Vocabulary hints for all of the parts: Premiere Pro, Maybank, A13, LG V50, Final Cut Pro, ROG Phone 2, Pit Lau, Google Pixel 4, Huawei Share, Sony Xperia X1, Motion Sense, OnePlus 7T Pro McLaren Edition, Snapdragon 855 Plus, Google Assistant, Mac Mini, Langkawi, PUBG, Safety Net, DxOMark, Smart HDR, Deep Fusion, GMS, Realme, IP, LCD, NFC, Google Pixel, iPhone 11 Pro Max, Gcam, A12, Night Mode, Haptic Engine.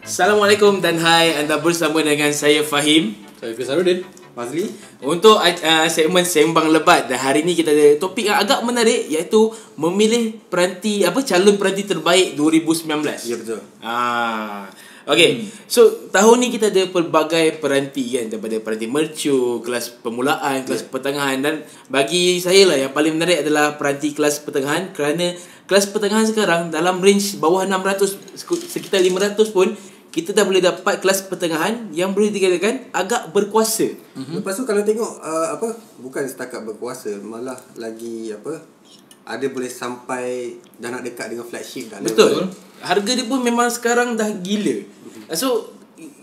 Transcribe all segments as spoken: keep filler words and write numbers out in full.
Assalamualaikum dan hai, anda bersama dengan saya Fahim, saya Fahim Sarudin Fahri untuk uh, segmen Sembang Lebat. Dan hari ni kita ada topik yang agak menarik, iaitu memilih peranti apa calon peranti terbaik dua ribu sembilan belas. Ya, betul. Ah, okey. Hmm. So tahun ni kita ada pelbagai peranti kan, daripada peranti mercu, kelas permulaan, kelas yeah. pertengahan, dan bagi saya lah yang paling menarik adalah peranti kelas pertengahan, kerana kelas pertengahan sekarang dalam range bawah enam ratus sekitar lima ratus pun kita dah boleh dapat kelas pertengahan yang boleh dikatakan agak berkuasa. Mm-hmm. Lepas tu kalau tengok uh, apa bukan setakat berkuasa, malah lagi apa ada boleh sampai dah nak dekat dengan flagship dah. Betul. Level. Harga dia pun memang sekarang dah gila. Mm-hmm. So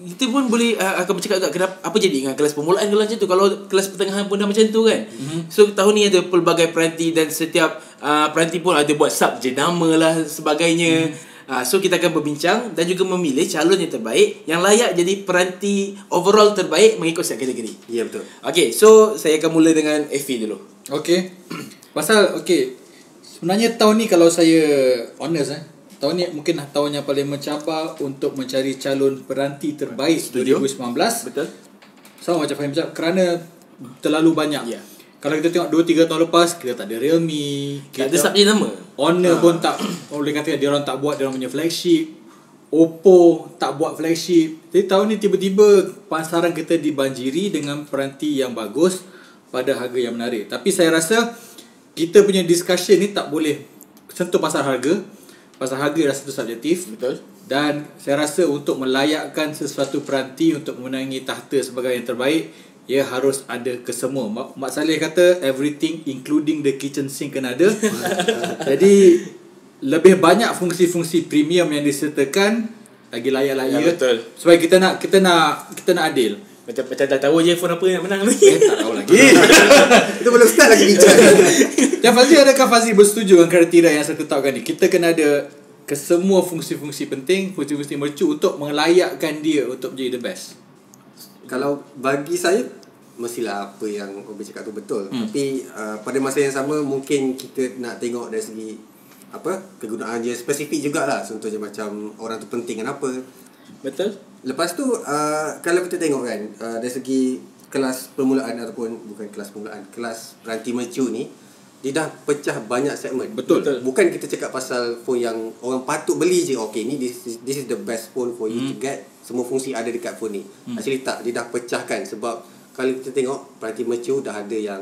kita pun boleh uh, akan bercakap agak kenapa apa jadi dengan kelas permulaan kalau macam tu, kalau kelas pertengahan pun dah macam tu kan. Mm-hmm. So tahun ni ada pelbagai peranti dan setiap uh, peranti pun ada buat sub jenama lah sebagainya. Mm-hmm. Ha, so kita akan berbincang dan juga memilih calon yang terbaik yang layak jadi peranti overall terbaik mengikut setiap kategori. Ya, yeah, betul. Okay, so saya akan mula dengan Effie dulu. Okay. Pasal, okay, sebenarnya tahun ni kalau saya honest, eh, tahun ni mungkin tahun yang paling mencabar untuk mencari calon peranti terbaik. Studio. dua ribu sembilan belas. Betul. Sama macam Fahim cakap, kerana terlalu banyak. Ya. Yeah. Kalau kita tengok dua tiga tahun lepas, kita tak ada Realme, kita tak ada sub jenama. Honor ha. pun tak, boleh katakan dia orang tak buat dia orang punya flagship. Oppo tak buat flagship. Jadi tahun ni tiba-tiba pasaran kita dibanjiri dengan peranti yang bagus pada harga yang menarik. Tapi saya rasa kita punya discussion ni tak boleh sentuh pasal harga. Pasal harga adalah satu subjektif. Betul. Dan saya rasa untuk melayakkan sesuatu peranti untuk memenangi tahta sebagai yang terbaik, ia harus ada kesemua. Mak, Mak Saleh kata everything including the kitchen sink kena ada. Jadi lebih banyak fungsi-fungsi premium yang disertakan, lagi layak-layak. Ya, betul. Sebab kita nak kita nak kita nak adil. Macam macam dah tahu je phone apa yang menang ni. Eh, tak tahu lagi. Kita belum start lagi bincang. Yang Fazli, adakah Fazli bersetuju dengan kriteria yang saya tetapkan ni? Kita kena ada kesemua fungsi-fungsi penting, fungsi-fungsi mercu untuk melayakkan dia untuk menjadi the best. Kalau bagi saya mestilah apa yang Obi cakap tu betul. Hmm. Tapi uh, pada masa yang sama mungkin kita nak tengok dari segi apa kegunaan dia spesifik jugalah. Contohnya macam orang tu penting kan apa. Betul. Lepas tu uh, kalau kita tengok kan uh, dari segi kelas permulaan ataupun bukan kelas permulaan, kelas peranti mercu ni dia dah pecah banyak segmen. Betul. Bukan kita cakap pasal phone yang orang patut beli je. Okay, ni this is, this is the best phone for you hmm. to get. Semua fungsi ada dekat phone ni. Hmm. Actually tak, dia dah pecahkan sebab kalau kita tengok peranti mercu dah ada yang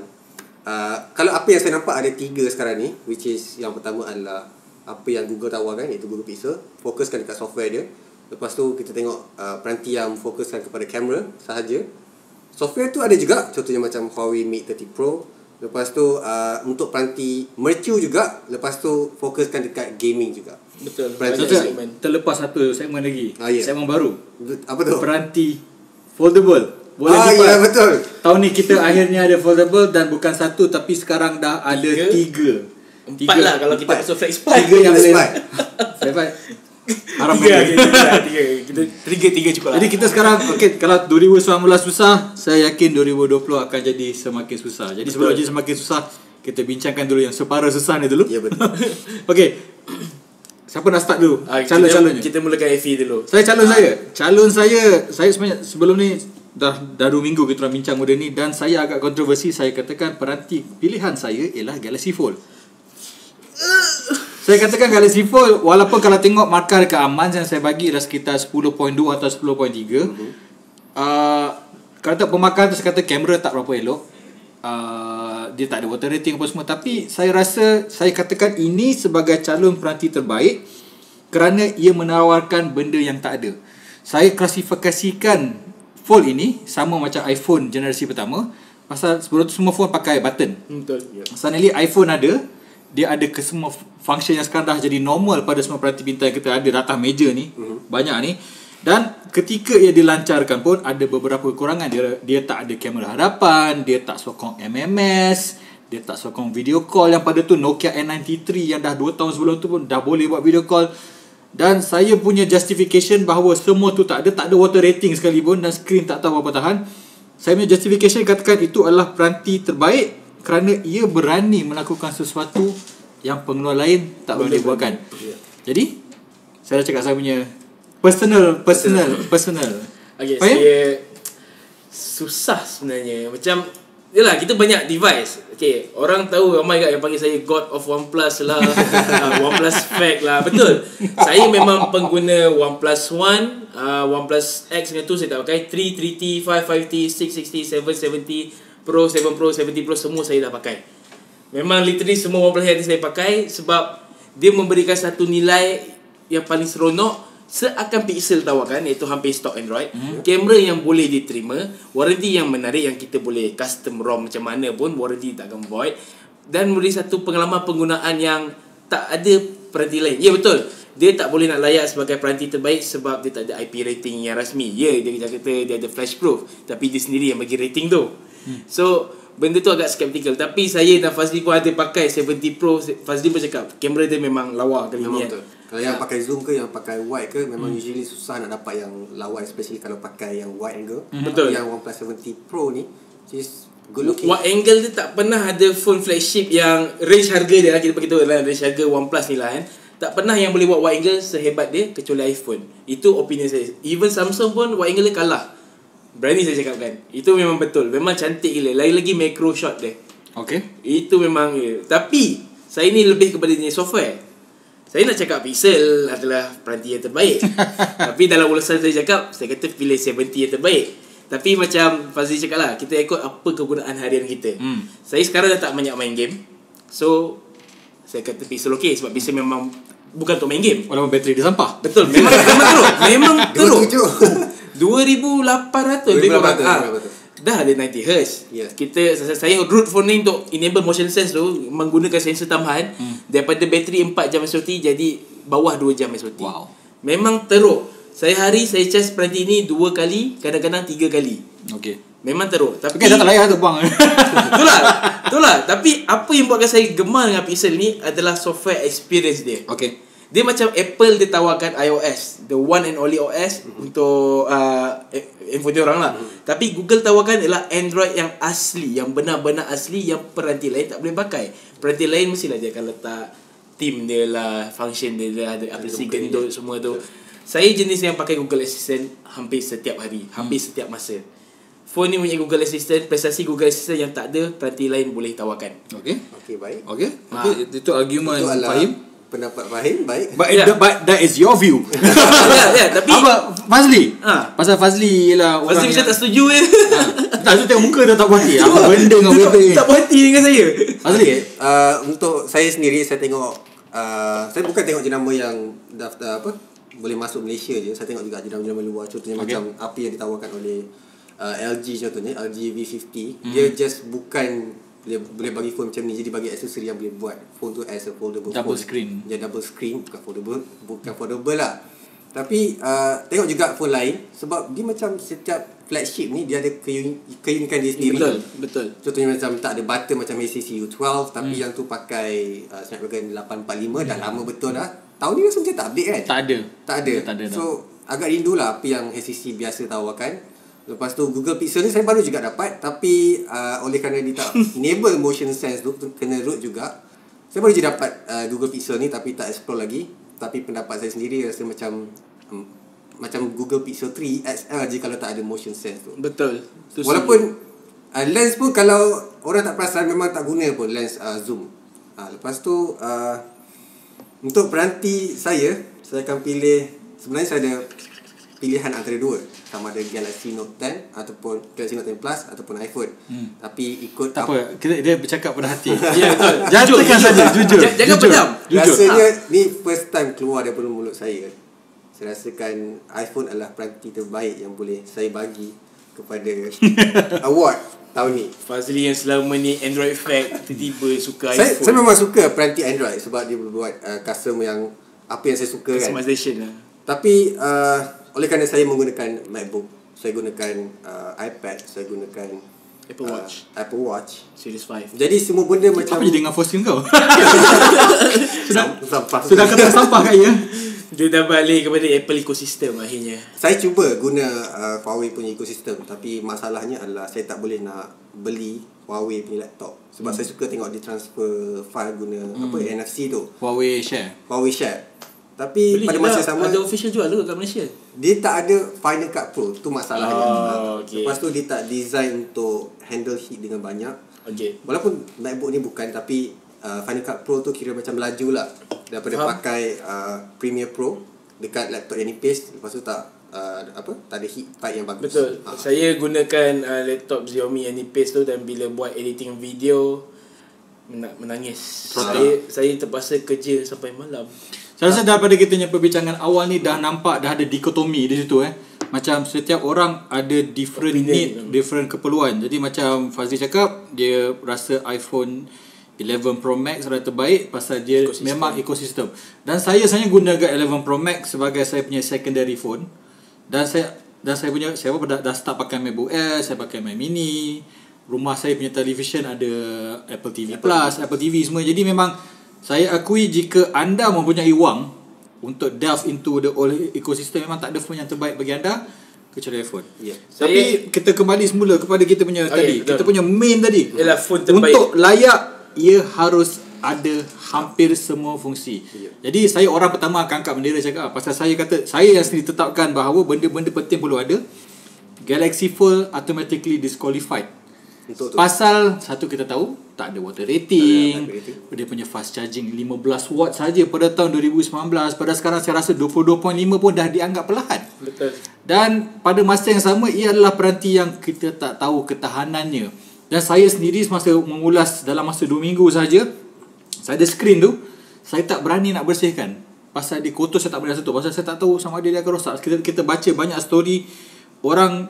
uh, kalau apa yang saya nampak ada tiga sekarang ni, which is yang pertama adalah apa yang Google tawarkan iaitu Google Pixel, fokuskan dekat software dia. Lepas tu kita tengok uh, peranti yang fokuskan kepada kamera sahaja. Software tu ada juga, contohnya macam Huawei Mate tiga puluh Pro. Lepas tu uh, untuk peranti mercu juga. Lepas tu fokuskan dekat gaming juga. Betul. Peranti segmen. Terlepas satu segmen lagi. Ah, yeah. Segmen baru. Apa tu? Peranti foldable. Boleh ah, ya, betul. Tahun ni kita akhirnya ada foldable dan bukan satu tapi sekarang dah ada tiga. tiga. Empat tiga. Lah kalau kita masuk flex part. Tiga yang boleh. Flex part. Harap tiga, tiga, tiga. Kita tiga, tiga cukup lah. Jadi kita sekarang, okay, kalau dua ribu sembilan belas susah, saya yakin dua ribu dua puluh akan jadi semakin susah. Jadi betul. Sebelum jadi semakin susah, kita bincangkan dulu yang separa susah ni dulu. Ya, betul. Okay. Siapa nak start dulu? Ah, calon-calonnya. Kita mulakan F E dulu. Saya calon ah. saya. Calon saya, saya sebenarnya sebelum ni dah dah dua minggu kita orang bincang benda ni dan saya agak kontroversi. Saya katakan peranti pilihan saya ialah Galaxy Fold. Uh. Saya katakan Galaxy Fold walaupun kalau tengok markah dekat Aman yang saya bagi dah sekitar sepuluh perpuluhan dua atau sepuluh perpuluhan tiga. Uh-huh. Uh, kalau tak pemakaian tu saya kata kamera tak berapa elok. Uh, dia tak ada water rating apa semua, tapi saya rasa saya katakan ini sebagai calon peranti terbaik kerana ia menawarkan benda yang tak ada. Saya klasifikasikan Fold ini sama macam iPhone generasi pertama. Pasal sebelum tu semua phone pakai button. Betul. Yeah. Suddenly iPhone ada, dia ada kesemua function yang sekarang dah jadi normal pada semua peranti bintang yang kita ada. Ratah meja ni mm-hmm. banyak ni. Dan ketika ia dilancarkan pun ada beberapa kekurangan. Dia dia tak ada kamera hadapan, dia tak sokong M M S, dia tak sokong video call yang pada tu Nokia A sembilan tiga yang dah dua tahun sebelum tu pun dah boleh buat video call. Dan saya punya justification bahawa semua tu tak ada, tak ada water rating sekalipun dan skrin tak tahu berapa tahan. Saya punya justification katakan itu adalah peranti terbaik kerana ia berani melakukan sesuatu yang pengeluar lain tak boleh buatkan. Jadi Saya dah cakap saya punya personal, personal, personal. Okay, Fahim? Saya susah sebenarnya. Macam yalah, kita banyak device. Okay, orang tahu ramai kat yang panggil saya God of OnePlus lah. uh, OnePlus Fact lah. Betul. Saya memang pengguna OnePlus One, uh, OnePlus X ni tu saya tak pakai. three, three T, five, five T, six, six T, seven, seven T Pro, seven Pro, seven T Pro, semua saya dah pakai. Memang literally semua OnePlus yang saya pakai sebab dia memberikan satu nilai yang paling seronok seakan Pixel tawarkan, iaitu hampir stok Android. Mm-hmm. Kamera yang boleh diterima, warranty yang menarik yang kita boleh custom ROM macam mana pun, warranty tak akan void, dan memberi satu pengalaman penggunaan yang tak ada peranti lain. Ya, yeah, betul. Dia tak boleh nak layak sebagai peranti terbaik sebab dia tak ada I P rating yang rasmi. Ya, yeah, dia kata dia ada flash proof, tapi dia sendiri yang bagi rating tu. Mm. So benda tu agak skeptikal. Tapi saya dan Fazli pun ada pakai seven T Pro. Fazli pun cakap kamera dia memang lawa kali ni. Betul. Kalau yang pakai zoom ke, yang pakai wide ke, memang hmm. usually susah nak dapat yang lawa, especially kalau pakai yang wide angle. Hmm. Betul. Yang OnePlus seven T Pro ni just good looking. Wide angle dia tak pernah ada phone flagship yang range harga dia lah, kita beritahu lah range harga OnePlus ni lah kan. Tak pernah yang boleh buat wide angle sehebat dia kecuali iPhone. Itu opinion saya. Even Samsung pun wide angle dia kalah. Berani saya cakapkan. Itu memang betul. Memang cantik gila. Lagi-lagi macro shot dia. Okay. Itu memang gila. Tapi saya ni lebih kepada jenis software. Saya nak cakap Pixel adalah peranti yang terbaik. Tapi dalam ulasan saya cakap, saya kata pilih seven T yang terbaik. Tapi macam Fazli cakap lah, kita ikut apa kegunaan harian kita. Hmm. Saya sekarang dah tak banyak main game. So saya kata Pixel okey sebab Pixel memang bukan untuk main game. Walaupun bateri dia sampah. Betul. Memang, memang teruk. Memang teruk. dua ribu lapan ratus dah ada ninety hertz. Yeah. Kita saya root phone ni untuk enable motion sense tu menggunakan sensor tambahan. Hmm. Daripada bateri empat jam S O T jadi bawah dua jam S O T. Wow. Memang teruk. Saya hari saya charge peranti ni dua kali, kadang-kadang tiga kali. Okey. Memang teruk. Tapi okay, dah tak layak tu buang. Itulah. Itulah. Tapi apa yang buatkan saya gemar dengan Pixel ni adalah software experience dia. Okey. Dia macam Apple dia tawarkan iOS, the one and only O S mm-hmm. untuk uh, handphone dia orang lah. Mm-hmm. Tapi Google tawarkan ialah Android yang asli, yang benar-benar asli, yang peranti lain tak boleh pakai. Peranti lain mestilah dia akan letak theme dia lah, function dia lah, ada aplikasi gendut semua tu. Saya jenis yang pakai Google Assistant hampir setiap hari, hampir mm. setiap masa. Phone ni punya Google Assistant, prestasi Google Assistant yang tak ada peranti lain boleh tawarkan. Okey. Okey, baik. Okey. Ha. Itu, itu argument Fahim. Pendapat Fahim, baik. But, yeah. the, but that is your view. yeah, yeah, tapi apa Fazli? Ha. Pasal Fazli ialah orang Fazli yang... tak setuju je. Ha. Tak, tu tengok muka dah tak puas hati. Apa benda dengan weather ni? Tak puas hati dengan saya. Fazli, okay. uh, untuk saya sendiri, saya tengok uh, saya bukan tengok jenama yang daftar apa boleh masuk Malaysia je. Saya tengok juga jenama-jenama luar. Contohnya okay. macam apa yang ditawarkan oleh uh, L G contohnya, L G V fifty. Hmm. Dia just bukan boleh boleh bagi phone macam ni, jadi bagi aksesori yang boleh buat phone tu as a foldable double phone. Screen. Ya, double screen, bukan foldable, bukan foldable lah. Tapi uh, tengok juga phone lain sebab dia macam setiap flagship ni dia ada keunikan dia sendiri. Betul, betul. Contohnya macam tak ada button macam A C C U twelve tapi hmm. yang tu pakai uh, Snapdragon lapan empat lima hmm. dah lama betul dah. Tahun ni rasa macam tak update kan? Tak ada. Tak ada. Tak ada so dah. Agak rindulah apa yang H C C biasa tawarkan. Lepas tu Google Pixel ni saya baru juga dapat. Tapi uh, oleh kerana dia tak enable motion sense tu, kena root juga. Saya baru je dapat uh, Google Pixel ni tapi tak explore lagi. Tapi pendapat saya sendiri rasa macam um, macam Google Pixel three X L je kalau tak ada motion sense tu. Betul tu. Walaupun uh, lens pun kalau orang tak perasan memang tak guna pun lens uh, zoom. uh, Lepas tu uh, untuk peranti saya, saya akan pilih. Sebenarnya saya ada pilihan antara dua, sama ada Galaxy Note ten ataupun Galaxy Note ten Plus ataupun iPhone. Hmm. Tapi ikut tak apa, kita dia bercakap pada hati. Ya, betul. Jatuhkan saja, jujur. Jangan pedam. Rasanya ha. Ni first time keluar daripada mulut saya. Saya rasakan iPhone adalah peranti terbaik yang boleh saya bagi kepada award tahun ni. Fazli yang selama ni Android fact tiba-tiba suka iPhone. Saya, saya memang suka peranti Android sebab dia buat uh, custom yang apa yang saya suka kan. Customization lah. Tapi uh, oleh kerana saya menggunakan Macbook, saya gunakan uh, iPad, saya gunakan Apple Watch, uh, Apple Watch Series five. Jadi semua benda macam apa je dengan posting kau? Sudah sampah. Sudah kata sampah katnya. Dia dah balik kepada Apple ecosystem akhirnya. Saya cuba guna uh, Huawei punya ecosystem tapi masalahnya adalah saya tak boleh nak beli Huawei punya laptop sebab hmm. saya suka tengok dia transfer file guna hmm. apa N F C tu. Huawei Share. Huawei Share. Tapi beli pada masa sama ada official jual juga kat Malaysia. Dia tak ada Final Cut Pro, tu masalahnya. Oh, okay. Lepas tu dia tak design untuk handle heat dengan banyak. Okay. Walaupun Macbook ni bukan, tapi uh, Final Cut Pro tu kira macam laju lah daripada Faham? pakai uh, Premiere Pro dekat laptop yang nipis. Lepas tu tak Uh, apa tak ada heat pipe yang bagus. Betul. Ha. Saya gunakan uh, laptop Xiaomi yang nipis tu, dan bila buat editing video nak menangis. Protang. Saya saya terpaksa kerja sampai malam. Saya rasa daripada kita punya perbincangan awal ni dah nampak dah ada dikotomi di situ eh. Macam setiap orang ada different opinion, need, memang. different keperluan. Jadi macam Fazli cakap, dia rasa iPhone eleven Pro Max rata terbaik pasal dia ekosistem. memang ekosistem. Dan saya sebenarnya gunakan eleven Pro Max sebagai saya punya secondary phone. Dan saya dan saya punya saya pun dah, dah start pakai MacBook Air, saya pakai Mac Mini. Rumah saya punya television ada Apple T V Apple Plus, Apple T V semua. Jadi memang saya akui jika anda mempunyai wang untuk delve into the whole ecosystem, memang tak ada phone yang terbaik bagi anda kecuali iPhone. Yeah. Tapi saya, kita kembali semula kepada kita punya okay, tadi. Betul. Kita punya main tadi. Ialah phone terbaik. Untuk layak, ia harus ada hampir semua fungsi. yeah. Jadi saya orang pertama akan angkat bendera cakap, pasal saya kata, saya yang sendiri tetapkan bahawa benda-benda penting perlu ada. Galaxy Fold automatically disqualified untuk, pasal tu. Satu kita tahu tak ada water rating, tak ada water rating. Dia punya fast charging lima belas watt saja pada tahun dua ribu sembilan belas. Pada sekarang saya rasa dua puluh dua perpuluhan lima pun dah dianggap perlahan. Betul. Dan pada masa yang sama, ia adalah peranti yang kita tak tahu ketahanannya. Dan saya sendiri semasa mengulas dalam masa dua minggu saja, saya ada skrin tu, saya tak berani nak bersihkan pasal dia kotor. Saya tak berani sentuh pasal saya tak tahu sama ada dia akan rosak. Kita, kita baca banyak story orang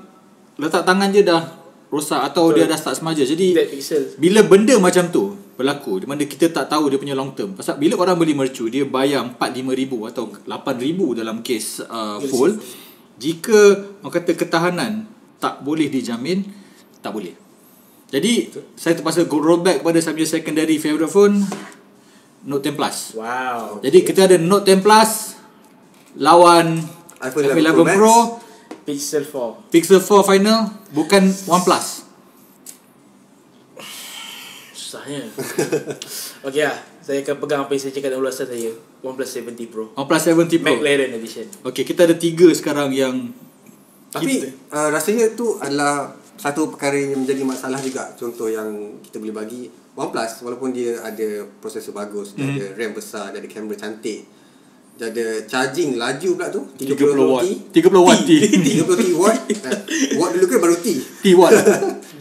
letak tangan je dah rosak atau so, dia dah start semaja. Jadi bila benda macam tu berlaku, di mana kita tak tahu dia punya long term. Pasal bila orang beli mercu, dia bayar empat, lima ribu atau lapan ribu dalam kes uh, Fold. Jika orang kata ketahanan tak boleh dijamin, tak boleh. Jadi betul. Saya terpaksa go roll back kepada saya punya secondary favourite phone, Note ten Plus. Wow. Jadi okay. kita ada Note ten Plus lawan iPhone eleven Pro, Pro Pixel four. Pixel four final, bukan OnePlus. Susahnya. Okey lah, saya akan pegang apa yang saya cakap dalam ulasan saya. OnePlus seven T Pro. OnePlus seven T Pro McLaren Edition. Okey, kita ada tiga sekarang yang tapi uh, rasanya tu adalah satu perkara yang menjadi masalah juga. Contoh yang kita boleh bagi, OnePlus walaupun dia ada prosesor bagus, dia mm. ada RAM besar, dia ada kamera cantik, dia ada charging laju pula tu tiga puluh watt tiga puluh watt T tiga puluh watt watt dulu ke baru T T watt.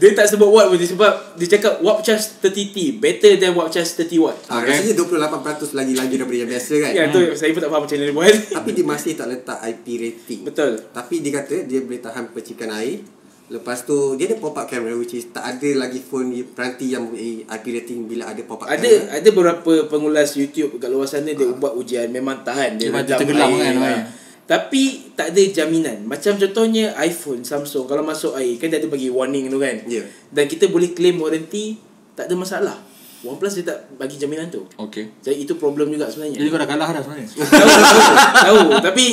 Dia tak sebut watt pun, sebab dia cakap watt charge thirty T better than watt charge thirty watt. ha, okay. Rasanya dua puluh lapan peratus lagi laju daripada yang biasa kan. Ya tu hmm. saya pun tak faham macam mana dia buat. Tapi dia masih tak letak I P rating. Betul. Tapi dia kata dia boleh tahan percikan air. Lepas tu dia ada pop-up camera, which is tak ada lagi phone peranti yang mempunyai I P rating bila ada pop-up ada, camera. Ada beberapa pengulas YouTube kat luar sana, dia uh. buat ujian memang tahan. Dia macam tenggelam kan. Ha. Tapi tak ada jaminan. Macam contohnya iPhone, Samsung, kalau masuk air kan dia ada bagi warning tu kan. yeah. Dan kita boleh claim warranty, tak ada masalah. OnePlus dia tak bagi jaminan tu. Okay. Jadi itu problem juga sebenarnya. Jadi kau dah kalah dah sebenarnya. Tahu, tahu, tapi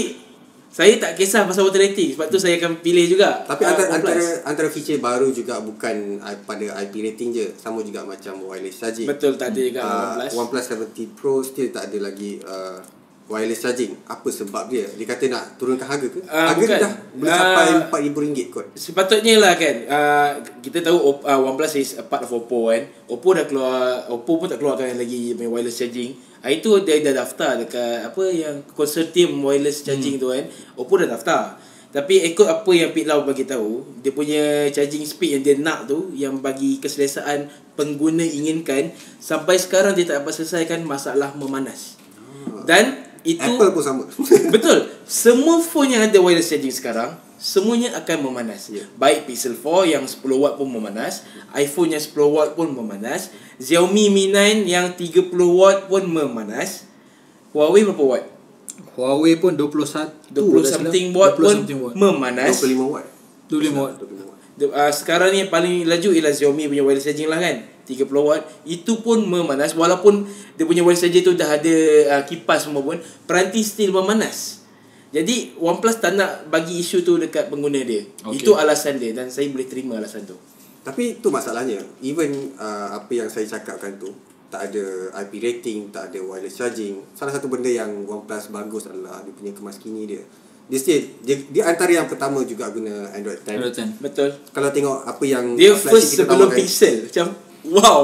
saya tak kisah pasal water rating, sebab tu saya akan pilih juga. Tapi antara, antara antara feature baru juga bukan pada I P rating je, sama juga macam wireless charging. Betul, tak ada juga OnePlus. Uh, OnePlus seven T Pro still tak ada lagi uh, wireless charging. Apa sebab dia? Dia kata nak turunkan harga ke? Uh, harga bukan. dah boleh sampai empat ribu ringgit uh, kot. Sepatutnya lah kan. Uh, kita tahu uh, OnePlus is a part of Oppo kan. Oppo dah keluar, Oppo pun tak keluarkan lagi wireless charging. Hari tu dia dah daftar dekat apa yang consortium wireless charging hmm. tu kan. Oppo dah daftar. Tapi ikut apa yang Pit Lau bagi tahu, dia punya charging speed yang dia nak tu, yang bagi keselesaan pengguna inginkan, sampai sekarang dia tak dapat selesaikan masalah memanas. Hmm. Dan itu Apple pun sama. Betul. Semua phone yang ada wireless charging sekarang, semuanya akan memanas. yeah. Baik Pixel four yang sepuluh watt pun memanas, iPhone yang sepuluh watt pun memanas, Xiaomi Mi nine yang tiga puluh watt pun memanas. Huawei berapa watt? Huawei pun dua puluh satu dua puluh something watt pun something watt. Memanas. dua puluh lima watt dua puluh lima watt Uh, sekarang ni yang paling laju ialah Xiaomi punya wireless charging lah kan, tiga puluh watt. Itu pun memanas. Walaupun dia punya wireless charging tu dah ada uh, kipas semua pun, peranti still memanas. Jadi OnePlus tak nak bagi isu tu dekat pengguna dia. Okay. Itu alasan dia, dan saya boleh terima alasan tu. Tapi tu masalahnya. Even uh, apa yang saya cakapkan tu, tak ada I P rating, tak ada wireless charging. Salah satu benda yang OnePlus bagus adalah dia punya kemaskini dia. Dia still, dia, dia antara yang pertama juga guna Android ten. Android ten. Betul. Kalau tengok apa yang dia first sebelum Pixel, macam wow.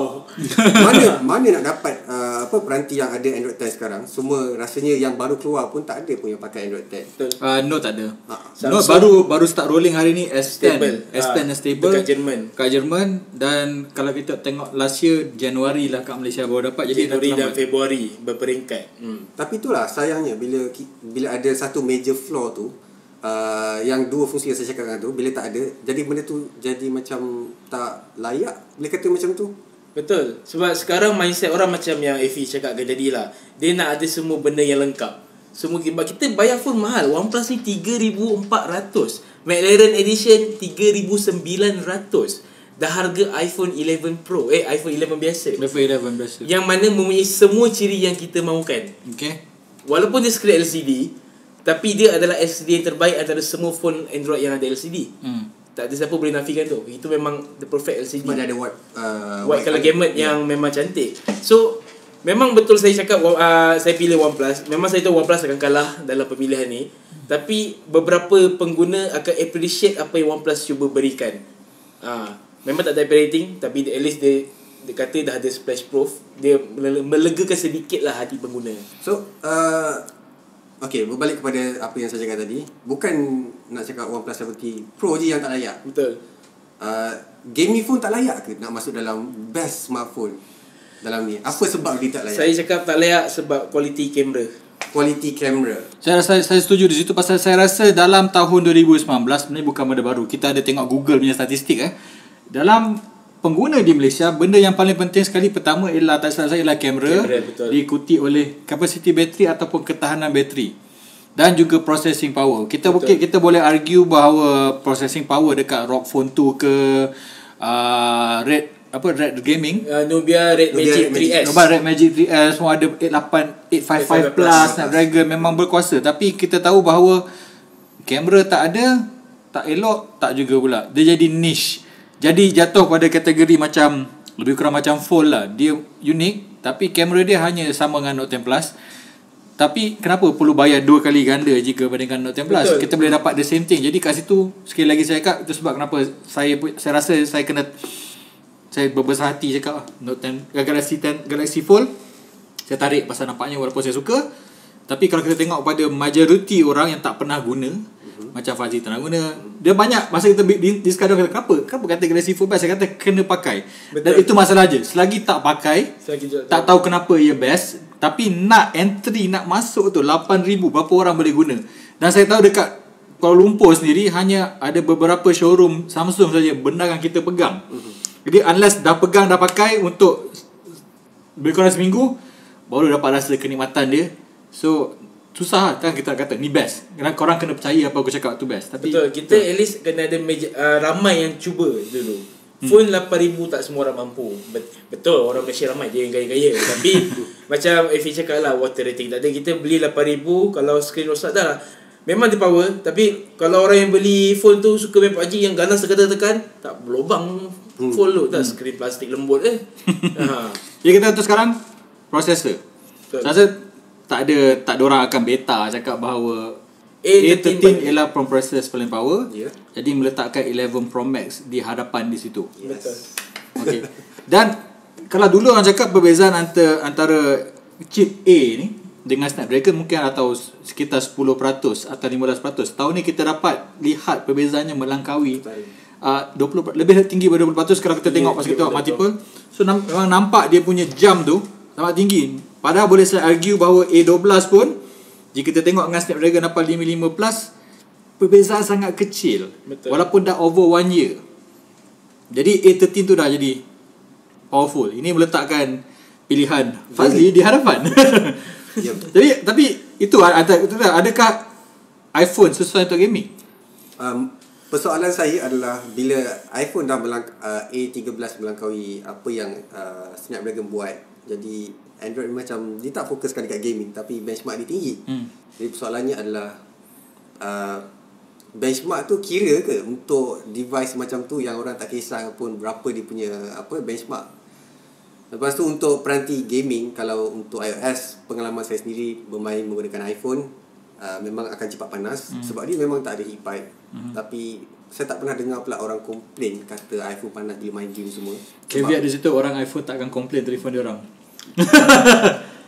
Mana mana nak dapat uh, apa peranti yang ada Android ten sekarang? Semua rasanya yang baru keluar pun tak ada punya pakai Android ten. Betul. Uh, no tak ada. Ha. No baru baru start rolling hari ni S ten. S ten, S ten uh, stable kat Jerman. Kat Jerman, dan kalau kita tengok last year Januari lah kat Malaysia baru dapat. Jadi Januari dan Februari berperingkat. Hmm. Tapi itulah sayangnya bila bila ada satu major flaw tu, Uh, yang dua fungsi yang saya cakap tu bila tak ada, jadi benda tu jadi macam tak layak. Boleh kata macam tu. Betul. Sebab sekarang mindset orang macam yang Effie cakap ke jadilah, dia nak ada semua benda yang lengkap. Semua kita bayar phone mahal. OnePlus ni tiga ribu empat ratus, McLaren Edition tiga ribu sembilan ratus. Dah harga iPhone eleven Pro, eh iPhone eleven biasa. iPhone eleven biasa. Yang mana mempunyai semua ciri yang kita mahukan. Okey. Walaupun dia screen L C D, tapi dia adalah L C D yang terbaik antara semua phone Android yang ada L C D. Hmm. Tak ada siapa boleh nafikan tu. Itu memang the perfect L C D. Sebab dia ada white, uh, white color gamut yeah, yang memang cantik. So memang betul saya cakap, uh, saya pilih OnePlus. Memang saya tahu OnePlus akan kalah dalam pemilihan ni. Hmm. Tapi beberapa pengguna akan appreciate apa yang OnePlus cuba berikan. uh, Memang tak ada rating, tapi at least dia, dia kata dah ada splash proof. Dia melegakan sedikit lah hati pengguna. So uh, okey, berbalik kepada apa yang saya cakap tadi. Bukan nak cakap OnePlus seven T Pro je yang tak layak. Betul. uh, Gaming phone tak layak ke nak masuk dalam best smartphone dalam ni? Apa sebab dia tak layak? Saya cakap tak layak sebab kualiti kamera. Kualiti kamera, saya rasa saya setuju di situ. Pasal saya rasa dalam tahun dua ribu sembilan belas sebenarnya bukan benda baru. Kita ada tengok Google punya statistik eh, dalam pengguna di Malaysia, benda yang paling penting sekali pertama ialah, tak salah saya, ialah kamera, kamera diikuti oleh kapasiti bateri ataupun ketahanan bateri dan juga processing power. Kita betul. Mungkin kita boleh argue bahawa processing power dekat R O G Phone two ke uh, Red apa Red Gaming, uh, Nubia Red Magic three S. Nubia Red Magic three S semua ada eight eight five five plus, Snapdragon memang berkuasa, tapi kita tahu bahawa kamera tak ada, tak elok, tak juga pula. Dia jadi niche. Jadi jatuh pada kategori macam lebih kurang macam Fold lah. Dia unik tapi kamera dia hanya sama dengan Note ten Plus. Tapi kenapa perlu bayar dua kali ganda jika bandingkan Note ten Plus? Betul. Kita boleh dapat the same thing. Jadi kat situ sekali lagi saya cakap, itu sebab kenapa saya saya rasa saya kena saya berbesar hati cakap Note ten Galaxy ten Galaxy Fold saya tarik, pasal nampaknya walaupun saya suka, tapi kalau kita tengok pada majoriti orang yang tak pernah guna, macam Fazli tak nak guna, dia banyak masa kita discard, kata kenapa kenapa kata Galaxy Fold best? Saya kata kena pakai. Betul. Dan itu masalah je. Selagi tak pakai, selagi tak tahu kenapa ia best, tapi nak entry, nak masuk tu lapan ribu berapa orang boleh guna. Dan saya tahu dekat Kuala Lumpur sendiri hanya ada beberapa showroom Samsung saja benda yang kita pegang. Uh-huh. Jadi unless dah pegang, dah pakai untuk berkurang seminggu, baru dapat rasa kenikmatan dia. So susah kan kita kata ni best. Kerana korang kena percaya apa aku cakap tu best. Tapi betul, kita betul. At least kena ada meja, uh, ramai yang cuba dulu. Hmm. Phone lapan ribu tak semua orang mampu. Betul, orang Malaysia ramai je yang gaya-gaya. Tapi macam Effie cakap lah, water rating tak ada. Kita beli lapan ribu, kalau screen rosak dah lah, memang dia power. Tapi kalau orang yang beli phone tu suka main P U B G yang ganas tekan-tekan, tak berlubang hmm. phone tu tak hmm. screen plastik lembut eh. Ha. Jadi kita tu sekarang processor. Betul. Saya rasa tak ada tak ada orang akan beta cakap bahawa A thirteen ialah processor paling power. Yeah. Jadi meletakkan eleven Pro Max di hadapan di situ. Betul. Yes. Okey. Dan kalau dulu orang cakap perbezaan antara antara chip A ni dengan Snapdragon mungkin atau sekitar sepuluh peratus atau lima belas peratus. Tahun ni kita dapat lihat perbezaannya melangkaui uh, dua puluh peratus, lebih tinggi daripada dua puluh peratus kalau kita tengok yeah, pas kita multiple. So nam- memang nampak dia punya jump tu sangat tinggi. Padahal boleh saya argue bahawa A twelve pun jika kita tengok dengan Snapdragon eight fifty-five plus, perbezaan sangat kecil. Betul. Walaupun dah over one year. Jadi A thirteen tu dah jadi powerful. Ini meletakkan pilihan Fazli di hadapan. Yep. Jadi tapi itu adakah iPhone sesuai untuk gaming? Um, persoalan saya adalah bila iPhone dah melangk- uh, A thirteen melangkaui apa yang uh, Snapdragon buat. Jadi Android macam dia tak fokuskan dekat gaming, tapi benchmark dia tinggi. Hmm. Jadi persoalannya adalah uh, benchmark tu kira ke untuk device macam tu yang orang tak kisah pun berapa dia punya apa benchmark. Lepas tu untuk peranti gaming, kalau untuk iOS, pengalaman saya sendiri bermain menggunakan iPhone, uh, memang akan cepat panas, hmm. sebab dia memang tak ada heat pipe. hmm. Tapi saya tak pernah dengar pula orang komplain kata iPhone panas bila main game semua. Caveat di situ, orang iPhone tak akan komplain telefon dia orang.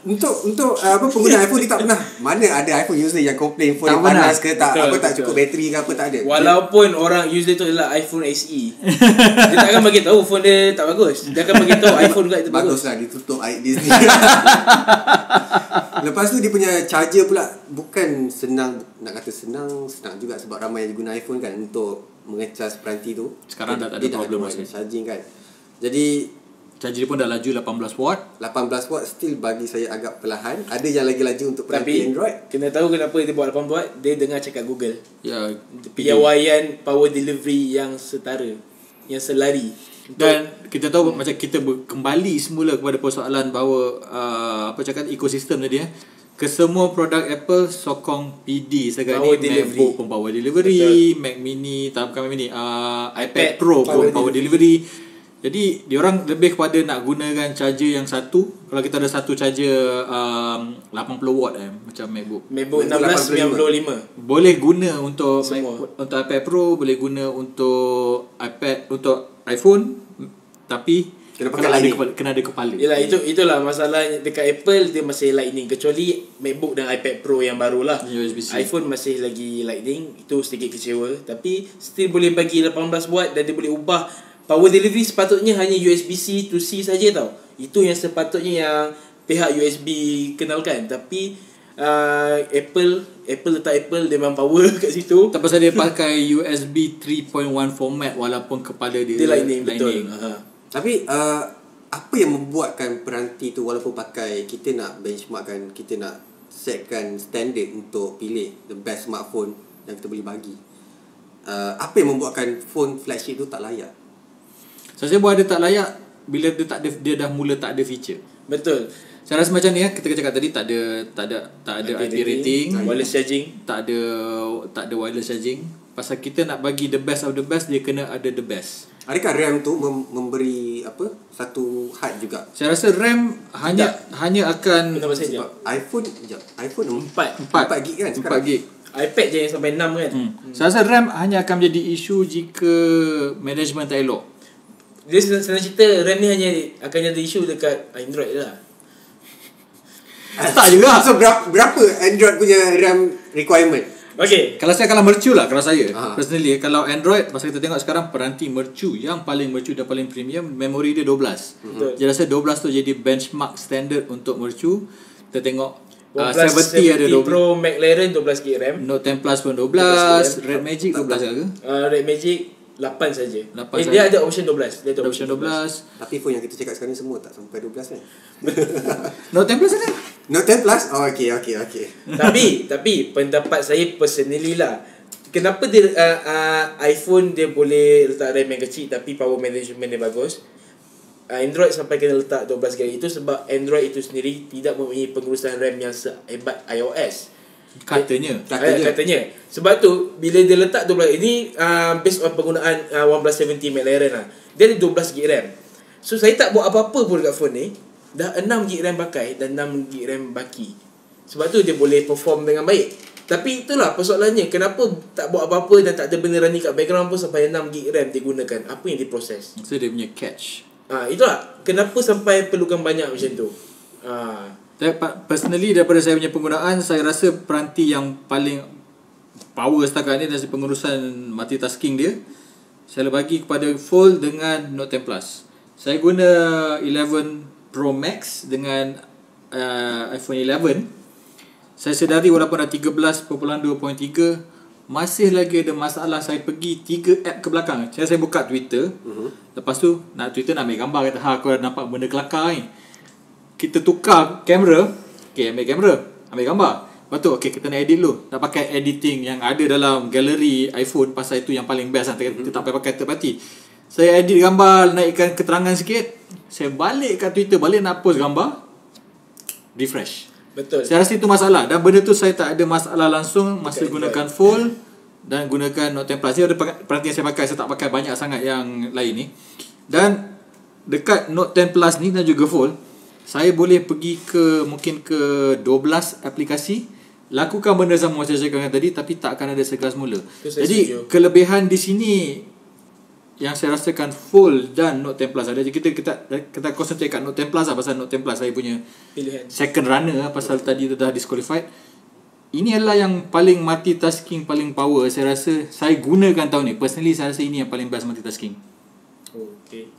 Untuk untuk uh, apa pengguna iPhone dia tak pernah. Mana ada iPhone user yang komplain phone dia panas ke tak, betul, apa betul. tak cukup bateri ke apa, tak ada. Walaupun dia, orang user tu adalah iPhone S E. Dia tak akan bagi tahu phone dia tak bagus. Dia akan bagi tahu iPhone juga itu bagus. Baguslah dia tutup aib dia sendiri. Lepas tu dia punya charger pula bukan senang, nak kata senang, senang juga sebab ramai yang guna iPhone kan untuk mengecas peranti tu. Sekarang dia, dah tak ada problem masa charging kan. Jadi charger pun dah laju lapan belas watt. lapan belas watt still bagi saya agak perlahan. Ada yang lagi laju untuk peranti Android. Kena tahu kenapa dia buat lapan belas watt. Dia dengar cakap Google. Ya, piawaian power delivery yang setara, yang selari. Dan kita tahu hmm. macam kita kembali semula kepada persoalan bahawa uh, apa cakap ekosistem tadi eh. Kesemua produk Apple sokong P D sekarang ni. Macbook pun power delivery, Betul. Mac Mini, tak bukan Mac Mini, uh, iPad, iPad Pro pun power, power delivery. delivery. Jadi diorang lebih kepada nak gunakan charger yang satu. Kalau kita ada satu charger um, lapan puluh watt eh, macam Macbook Macbook enam belas sembilan puluh lima boleh guna untuk Macbook, untuk iPad Pro, boleh guna untuk iPad, untuk iPhone. Tapi kena, kena, ada, kepala, kena ada kepala. Yalah, itu, itulah masalahnya dekat Apple. Dia masih Lightning, kecuali Macbook dan iPad Pro yang barulah U S B C. iPhone masih lagi Lightning. Itu sedikit kecewa. Tapi still boleh bagi lapan belas watt. Dan dia boleh ubah power delivery, sepatutnya hanya U S B C to C saja tau. Itu yang sepatutnya yang pihak U S B kenalkan. Tapi uh, Apple Apple letak Apple, dia memang power kat situ. Tak pasal dia pakai U S B tiga titik satu format walaupun kepala dia Dia Lightning, lightning. betul uh-huh. Tapi uh, apa yang membuatkan peranti tu, walaupun pakai, kita nak benchmarkkan, kita nak setkan standard untuk pilih the best smartphone yang kita boleh bagi, uh, apa yang membuatkan phone flagship tu tak layak? Saya buat dia tak layak bila dia tak ada, dia dah mula tak ada feature. Betul. Saya rasa macam ni ya, kita cakap tadi tak ada tak ada tak ada I P rating, wireless charging, tak ada tak ada wireless charging. Pasal kita nak bagi the best of the best, dia kena ada the best. Adakah RAM tu mem- memberi apa? Satu hard juga. Saya rasa RAM hanya Tidak. hanya akan sebab iPhone sekejap. iPhone empat empat gig kan sekarang. empat gig. iPad je yang sampai enam kan. Hmm. Hmm. Saya rasa RAM hanya akan menjadi isu jika management tak elok. Dia senang cerita, RAM ni hanya akan jadi isu dekat Android lah. Tak juga. So berapa, berapa Android punya RAM requirement? Okay, kalau saya, kalau mercu lah, kalau saya Aha. personally, kalau Android, masa kita tengok sekarang peranti mercu, yang paling mercu dan paling premium, memori dia dua belas. Betul. Jadi rasa dua belas tu jadi benchmark standard untuk mercu. Kita tengok OnePlus uh, tujuh puluh Pro McLaren dua belas gig RAM, Note sepuluh Plus pun dua belas, Red Magic dua belas ke? Uh, Red Magic lapan saja. Eh, dia ada option dua belas. Dia ada option dua belas. Tapi phone yang kita cakap sekarang ni semua tak sampai dua belas kan? Note sepuluh Plus ada? Note sepuluh Plus? Oh, okey, okey, okey. Tapi, tapi pendapat saya personally lah, kenapa dia, uh, uh, iPhone dia boleh letak RAM yang kecil tapi power management dia bagus, uh, Android sampai kena letak dua belas gig itu sebab Android itu sendiri tidak mempunyai pengurusan RAM yang sehebat iOS. Katanya, katanya katanya sebab tu bila dia letak dua belas ini uh, based on penggunaan uh, OnePlus tujuh T McLaren lah, dia ada dua belas gig RAM. So saya tak buat apa-apa pun dekat phone ni, dah enam gig RAM pakai dan enam gig RAM baki. Sebab tu dia boleh perform dengan baik. Tapi itulah persoalannya, kenapa tak buat apa-apa dan tak ada benda running kat background pun sampai enam gig RAM digunakan? Apa yang diproses? So dia punya catch, ah, uh, itulah kenapa sampai perlukan banyak macam tu. Ah, uh, personally daripada saya punya penggunaan, saya rasa peranti yang paling power setakat ni dari pengurusan multitasking dia, saya bagi kepada Fold dengan Note sepuluh Plus. Saya guna eleven Pro Max dengan uh, iPhone eleven. Saya sedari walaupun dah tiga belas titik dua titik tiga masih lagi ada masalah. Saya pergi tiga app ke belakang. Saya saya buka Twitter. Uh-huh. Lepas tu nak Twitter nak ambil gambar, kata ha aku dah nampak benda kelakar ni. Kita tukar kamera. Okay, ambil kamera, ambil gambar. Lepas tu, okay, kita nak edit dulu. Nak pakai editing yang ada dalam galeri iPhone. Pasal itu yang paling best lah. Kita tak payah pakai third party. Saya edit gambar, naikkan keterangan sikit, saya balik kat Twitter, balik nak post gambar, refresh. Betul. Saya rasa itu masalah. Dan benda tu saya tak ada masalah langsung masa dekat gunakan Android. Fold dan gunakan Note sepuluh Plus. Dia ada perhatian saya pakai. Saya tak pakai banyak sangat yang lain ni. Dan dekat Note ten Plus ni dan juga Fold, saya boleh pergi ke mungkin ke dua belas aplikasi, lakukan benda sama macam saya cakap tadi, tapi tak akan ada sekelas mula. Jadi setuju. Kelebihan di sini yang saya rasakan Fold dan Note ten Plus ada. Kita kita kita konsentrate kat Note ten Plus lah, pasal Note ten Plus saya punya pilihan second runner lah, pasal tadi dah disqualified. Ini adalah yang paling multitasking, paling power saya rasa saya gunakan tahun ni. Personally saya rasa ini yang paling best multitasking. Okey.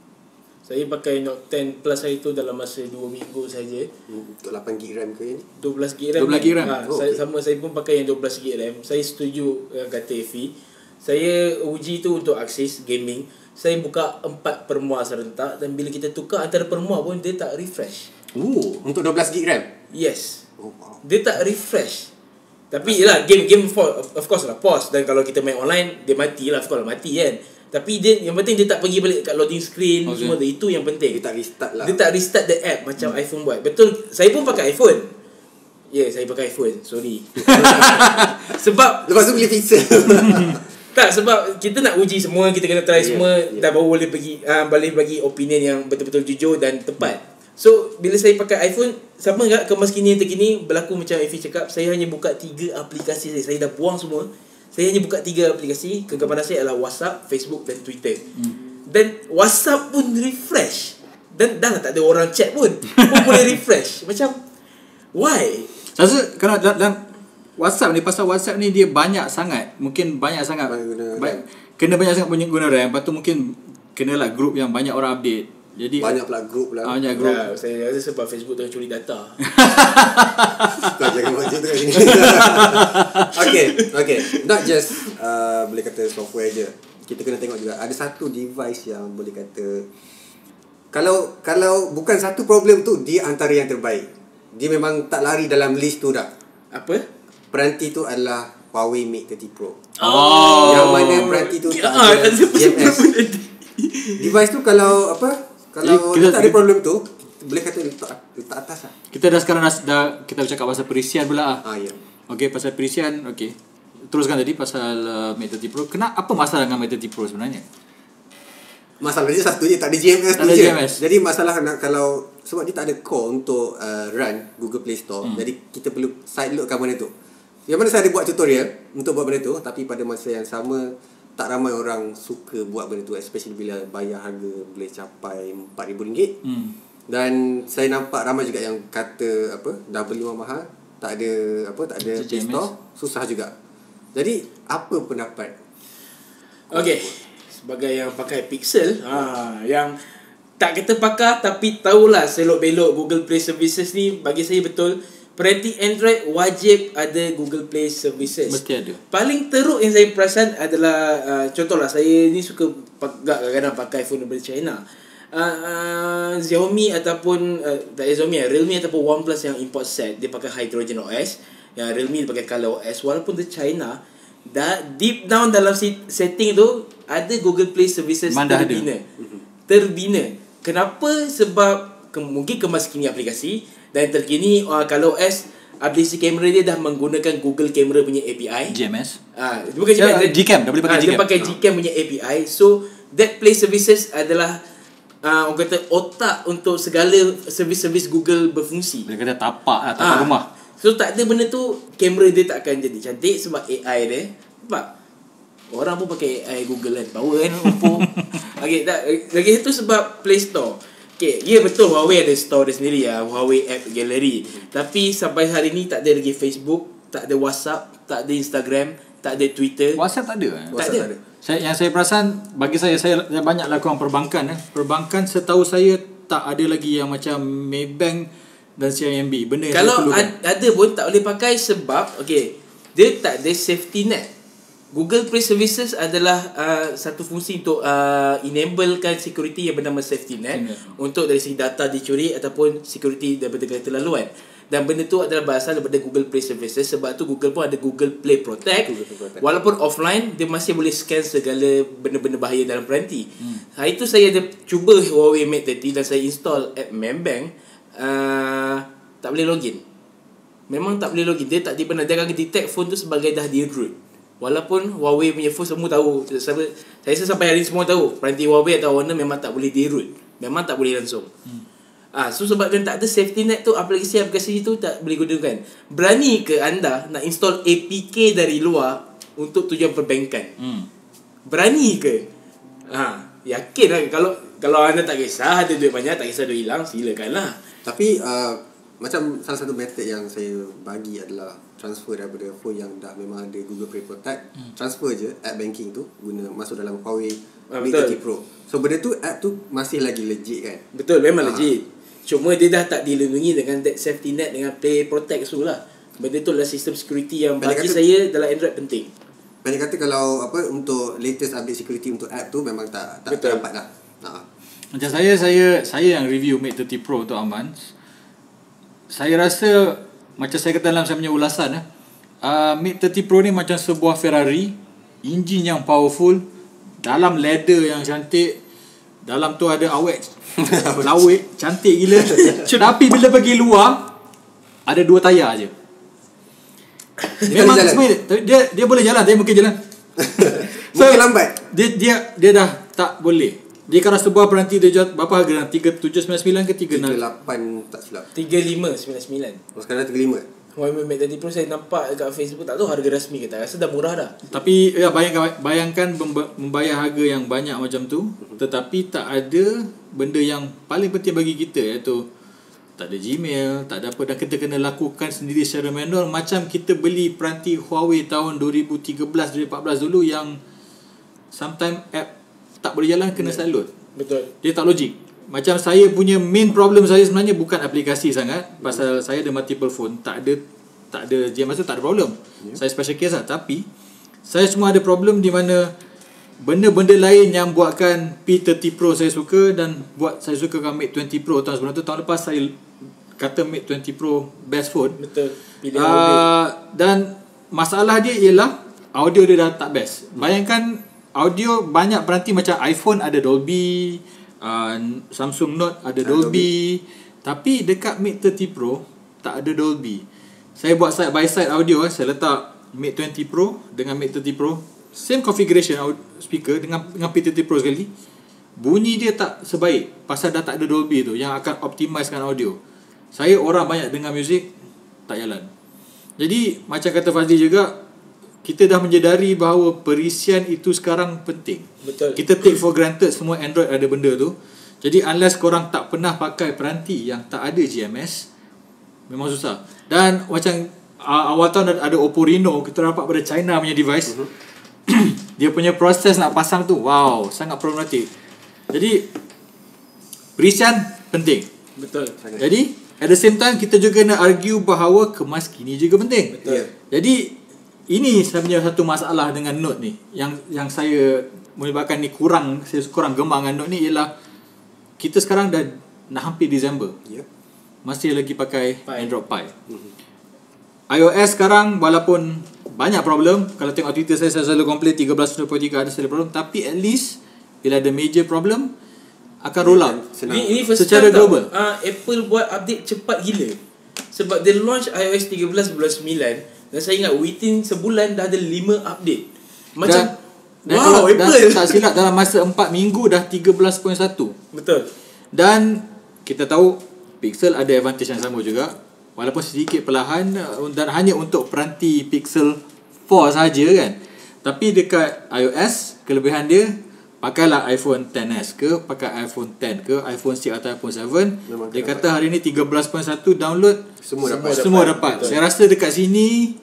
Saya pakai Note ten Plus saya tu dalam masa dua minggu saja. Untuk lapan gig RAM ke ni? dua belas gig RAM. dua belas gig RAM. Ha, oh, saya, okay. Sama saya pun pakai yang dua belas gig RAM. Saya setuju uh, kata Efi. Saya uji tu untuk Axis gaming. Saya buka empat permua serentak dan bila kita tukar antara permua pun dia tak refresh. Oh, untuk dua belas gig RAM. Yes. Oh, wow. Dia tak refresh. Tapi yelah, game-game of course lah pause. Dan kalau kita main online, dia mati lah, of course lah, mati kan. Tapi dia, yang penting dia tak pergi balik kat loading screen, okay. Semua tu, itu yang penting. Dia tak restart lah. Dia tak restart the app macam hmm. iPhone buat. Betul, saya pun pakai iPhone. Ya, yeah, saya pakai iPhone, sorry. Sebab lepas tu beli Pixel. Tak, sebab kita nak uji semua, kita kena try yeah, semua yeah. Dan baru boleh bagi, uh, boleh bagi opinion yang betul-betul jujur dan tepat. So, bila saya pakai iPhone, sama tak kemaskini yang terkini, berlaku macam Efi cakap, saya hanya buka tiga aplikasi saya. Saya dah buang semua. Saya hanya buka tiga aplikasi. Kegemaran saya adalah WhatsApp, Facebook dan Twitter. Hmm. Dan WhatsApp pun refresh. Dan dah tak ada orang chat pun. Pun boleh refresh. Macam, why? Saya rasa, kerana dalam WhatsApp ni, pasal WhatsApp ni dia banyak sangat. Mungkin banyak sangat. Banyak ba kena banyak sangat pengguna RAM. Lepas tu mungkin, kenalah grup yang banyak orang update. Jadi banyak pula grup lah. Banyak grup. Ya, saya rasa sebab Facebook tengah curi data. Tak jangan macam tu kat sini. Okey, okey. Not just uh, boleh kata software je. Kita kena tengok juga ada satu device yang boleh kata kalau kalau bukan satu problem tu, dia antara yang terbaik. Dia memang tak lari dalam list tu dah. Apa? Peranti tu adalah Huawei Mate thirty Pro. Oh. Yang mana peranti tu tak ada G P S. Device tu kalau apa? Kalau kita, kita tak ada problem tu, boleh kata letak, letak atas lah. Kita dah sekarang dah, dah kita bercakap pasal perisian pula lah. Ah, ya. Okey, pasal perisian, okey. Teruskan tadi pasal uh, Mate thirty Pro. Kena apa masalah dengan Mate thirty Pro sebenarnya? Masalahnya satu je, tak ada G M S tu je. G M S. Jadi masalah nak kalau sebab dia tak ada core untuk uh, run Google Play Store. Hmm. Jadi kita perlu side load kat mana tu. Yang mana saya ada buat tutorial untuk buat benda tu, tapi pada masa yang sama tak ramai orang suka buat benda tu, especially bila bayar harga boleh capai empat ribu ringgit. Hmm. Dan saya nampak ramai juga yang kata apa, dah beli mahal, tak ada apa, tak ada Play Store, susah juga. Jadi apa pendapat? Okey, sebagai yang pakai Pixel, ha, yang tak kata pakar tapi tahulah selok-belok Google Play Services ni, bagi saya betul. Peranti Android wajib ada Google Play Services. Mesti ada. Paling teruk yang saya perasan adalah uh, contohlah saya ni suka kadang-kadang pakai phone dari China, uh, uh, Xiaomi ataupun uh, tak Xiaomi, Realme ataupun OnePlus yang import set. Dia pakai Hydrogen O S, yang Realme dia pakai Color O S. Walaupun dari China, dah deep down dalam setting tu ada Google Play Services terbina. Terbina. Kenapa? Sebab ke mungkin kemaskini aplikasi. Dan terkini uh, kalau S aplikasi kamera dia dah menggunakan Google Camera punya A P I. G M S. Ah, uh, bukan G M S. So, Gcam dah boleh pakai uh, Gcam. Dia pakai Gcam punya A P I. So that Play Services adalah ah uh, orang kata otak untuk segala servis-servis Google berfungsi. Dia kata tapak lah, tapak uh, rumah. So tak ada benda tu, kamera dia tak akan jadi cantik sebab A I dia. Nampak? Orang pun pakai A I Google kan. Power kan Oppo. Okey, tak lagi satu sebab Play Store. Okay, ya yeah, betul Huawei ada store dia sendiri lah, Huawei App Gallery. Tapi sampai hari ni tak ada lagi Facebook, tak ada WhatsApp, tak ada Instagram, tak ada Twitter. WhatsApp tak ada. Tak, WhatsApp ada. tak ada. Saya yang saya perasan, bagi saya saya banyak lakukan perbankan eh. Perbankan setahu saya tak ada lagi yang macam Maybank dan C I M B. Benda yang kalau ad, ada pun tak boleh pakai sebab okey, dia tak ada safety net. Google Play Services adalah uh, satu fungsi untuk uh, enablekan security yang bernama Safety Net, mm-hmm. untuk dari segi data dicuri ataupun security daripada keterlaluan. Dan benda tu adalah berasal daripada Google Play Services. Sebab tu Google pun ada Google Play Protect. Google Protect. Walaupun offline, dia masih boleh scan segala benda-benda bahaya dalam peranti. Mm. Hari tu saya ada cuba Huawei Mate thirty dan saya install app Maybank. Uh, tak boleh login. Memang tak boleh login. Dia tak tiba nak jangan detect phone tu sebagai dah di-root. Walaupun Huawei punya phone semua tahu, saya rasa sampai hari ini semua tahu peranti Huawei atau Honor memang tak boleh di-root. memang tak boleh langsung. Hmm. Ah, so sebabkan tak ada safety net tu, aplikasi-aplikasi itu tak boleh gunakan. Berani ke anda nak install A P K dari luar untuk tujuan perbankan? Hmm. Berani ke? Ha, yakin lah. Kalau kalau anda tak kisah ada duit banyak, tak kisah duit hilang, silakanlah. Tapi uh, macam salah satu method yang saya bagi adalah transfer daripada phone yang dah memang ada Google Play Protect, hmm. transfer je app banking tu, guna masuk dalam Huawei ah, Mate thirty Pro. So benda tu, app tu masih lagi legit kan? Betul, memang ah. legit. Cuma dia dah tak dilindungi dengan that safety net, dengan Play Protect tu lah. Benda tu adalah sistem security yang bagi saya dalam Android penting. Banyak kata kalau apa, untuk latest update security untuk app tu memang tak tak dapat dah. Ha. Macam saya saya saya yang review Mate thirty Pro tu Aman. Saya rasa macam saya kata dalam saya punya ulasan eh. Uh, Mate thirty Pro ni macam sebuah Ferrari, enjin yang powerful, dalam leather yang cantik, dalam tu ada awet lawet cantik gila. Tapi bila pergi luar ada dua tayar aje. Dia memang sebenarnya dia dia boleh jalan, tapi mungkin jalan so, mungkin lambat. Dia dia dia dah tak boleh. Dia kalau sebuah peranti dia jual berapa harga? tiga tujuh sembilan sembilan ke tiga lapan tak silap. tiga lima sembilan sembilan. Oh, sekarang tiga lima. Huawei Mate thirty Pro saya nampak dekat Facebook, tak tahu harga rasmi ke tak. Rasa dah murah dah. Tapi ya bayangkan bayangkan membayar harga yang banyak macam tu, tetapi tak ada benda yang paling penting bagi kita, iaitu tak ada Gmail, tak ada apa, dan kita kena lakukan sendiri secara manual. Macam kita beli peranti Huawei tahun dua ribu tiga belas dua ribu empat belas dulu yang sometimes app tak boleh jalan, kena download. Betul. Dia tak logik. Macam saya punya main problem saya sebenarnya bukan aplikasi sangat, pasal saya ada multiple phone, tak ada tak ada Gmail tu tak ada problem. Yeah. Saya special case lah, tapi saya cuma ada problem di mana benda-benda lain yang buatkan P thirty Pro saya suka dan buat saya suka kan Mate twenty Pro tahun sebelum tu. Tahun lepas saya kata Mate twenty Pro best phone. Betul. Uh, dan masalah dia ialah audio dia dah tak best. Bayangkan audio banyak peranti macam iPhone ada Dolby, uh, Samsung Note ada Dolby, Dolby, tapi dekat Mate thirty Pro tak ada Dolby. Saya buat side by side audio, saya letak Mate twenty Pro dengan Mate thirty Pro. Same configuration speaker dengan dengan P thirty Pro sekali, bunyi dia tak sebaik pasal dah tak ada Dolby tu yang akan optimizekan audio. Saya orang banyak dengar muzik tak jalan. Jadi macam kata Fazli juga, kita dah menyedari bahawa perisian itu sekarang penting. Betul. Kita take for granted semua Android ada benda tu. Jadi unless korang tak pernah pakai peranti yang tak ada G M S, memang susah. Dan macam uh, awal tahun ada Oppo Reno, kita dapat pada China punya device. Uh-huh. Dia punya proses nak pasang tu, wow, sangat problematik. Jadi perisian penting. Betul. Jadi at the same time kita juga nak argue bahawa kemaskini juga penting. Betul. Jadi ini sebenarnya satu masalah dengan Note ni, yang yang saya melibatkan ni kurang saya kurang gemar dengan Note ni ialah kita sekarang dah nak hampir Disember. Yeah. Masih lagi pakai Pie. Android Pie. Mm-hmm. iOS sekarang walaupun banyak problem, kalau tengok Twitter saya, saya selalu komplain tiga belas titik tiga ada selalu problem, tapi at least bila ada major problem akan roll out ini, ini secara global. uh, Apple buat update cepat gila sebab dia launch iOS tiga belas bulan sembilan dan saya ingat within sebulan dah ada lima update macam dan, wow dan, Apple dan, tak silap dalam masa empat minggu dah tiga belas titik satu. Betul. Dan kita tahu Pixel ada advantage yang sama juga, walaupun sedikit perlahan dan hanya untuk peranti Pixel four saja kan. Tapi dekat iOS kelebihan dia, pakailah iPhone X S ke, pakai iPhone X ke, iPhone six atau iPhone seven, memang dia kata dapat. Hari ni tiga belas titik satu download semua, semua dapat, semua dapat. Saya rasa dekat sini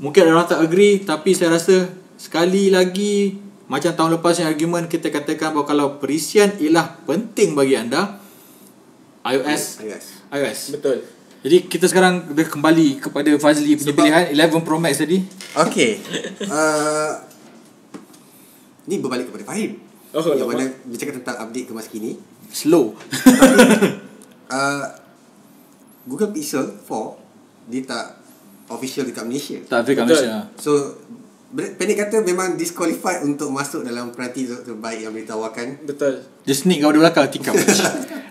mungkin orang tak agree, tapi saya rasa sekali lagi macam tahun lepas yang argument kita katakan bahawa kalau perisian ialah penting bagi anda, iOS iOS, iOS. Betul. Jadi kita sekarang dah kembali kepada Fazli punya pilihan eleven Pro Max tadi. Okey. uh, ni berbalik kepada Fahim. Oh, yang mana bicara tentang update kemaskini slow. uh, Google Pixel four dia tak official dekat Malaysia. Tak ada dekat Malaysia. So pendek kata memang disqualified untuk masuk dalam peranti terbaik yang ditawarkan. Betul. Dia sneak kau di belakang tikam.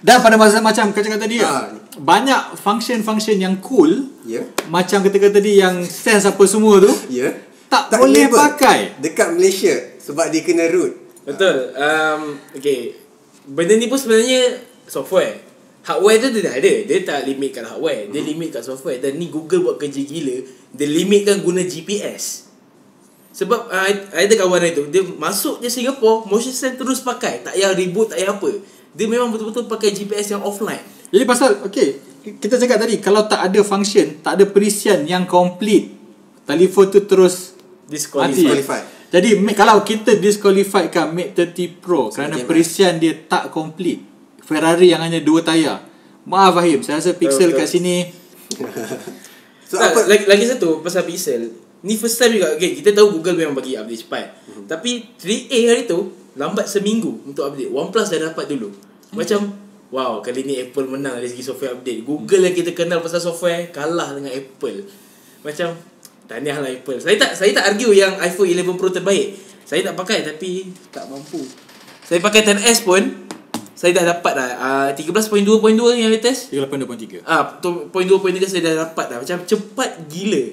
Dan pada masa macam kata-kata dia ha. banyak function-function yang cool, yeah. Macam kata-kata dia yang sense apa semua tu, yeah. tak, tak boleh pakai dekat Malaysia sebab dia kena root. Betul. um, Okay, benda ni pun sebenarnya software. Hardware tu dia dah ada. Dia tak limitkan hardware, dia limitkan software. Dan ni Google buat kerja gila, dia limitkan guna G P S. Sebab uh, ada kawan itu, dia masuk je Singapore, Motion Sense terus pakai, tak payah reboot, tak payah apa. Dia memang betul-betul pakai G P S yang offline. Jadi pasal, okay, kita cakap tadi, kalau tak ada function, tak ada perisian yang complete, telefon tu terus disqualified. Jadi kalau kita disqualifiedkan Mate thirty Pro kerana perisian dia tak complete, Ferrari yang hanya dua tayar. Maaf Fahim, saya rasa Pixel betul, betul. kat sini so, tak, apa? Lagi, lagi satu pasal Pixel ni first time juga. Okay, kita tahu Google memang bagi update cepat, mm-hmm. tapi three A hari tu lambat seminggu untuk update. OnePlus dah dapat dulu. mm-hmm. Macam wow, kali ni Apple menang dari segi software update. Google mm-hmm. yang kita kenal pasal software kalah dengan Apple. Macam tahniahlah Apple. Saya tak saya tak argue yang iPhone eleven Pro terbaik. Saya tak pakai tapi tak mampu. Saya pakai ten S pun saya dah dapat dah uh, thirteen point two point two yang latest, thirteen point two point three. Ah, point two point three saya dah dapat dah. Macam cepat gila.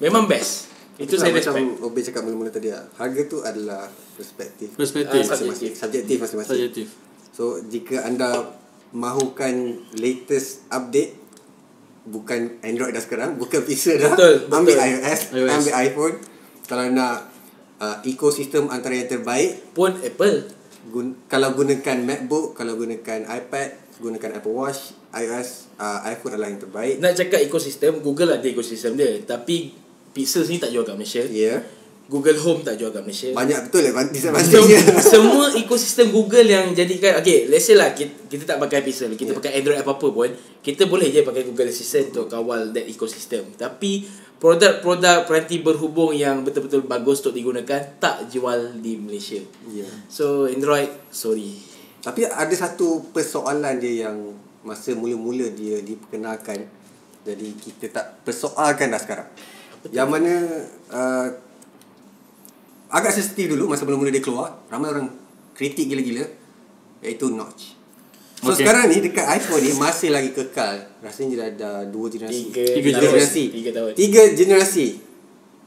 Memang best. Itu, itu saya macam Obey cakap mula-mula tadi lah. Harga tu adalah perspektif. Perspektif. Masing-masing. Subjektif masing-masing. Subjektif. So, jika anda mahukan latest update, bukan Android dah sekarang, bukan Pixel dah. Betul, betul. Ambil iOS, iOS, ambil iPhone. Kalau nak uh, ekosistem antara yang terbaik, pun Apple. Gun- kalau gunakan Macbook, kalau gunakan iPad, gunakan Apple Watch, iOS, uh, iPhone adalah yang terbaik. Nak cakap ekosistem, Google ada ekosistem dia. Tapi Pixel ni tak jual kat Malaysia. Yeah. Google Home tak jual kat Malaysia. Banyak betul lah disadvantage-nya. Semua ekosistem Google yang jadikan. Okay, let's say lah kita, kita tak pakai Pixel, kita yeah. pakai Android apa-apa pun, kita boleh je pakai Google Assistant untuk kawal that ekosistem. Tapi produk-produk peranti berhubung yang betul-betul bagus untuk digunakan tak jual di Malaysia. Yeah. So Android, sorry. Tapi ada satu persoalan dia yang masa mula-mula dia diperkenalkan, jadi kita tak persoalkan dah sekarang. Betul. Yang mana uh, agak sensitif dulu masa mula-mula dia keluar, ramai orang kritik gila-gila, iaitu notch. So okay. sekarang ni dekat iPhone ni masih lagi kekal. Rasanya dah ada dua generasi, tiga, tiga generasi, tiga tahun. Tiga generasi.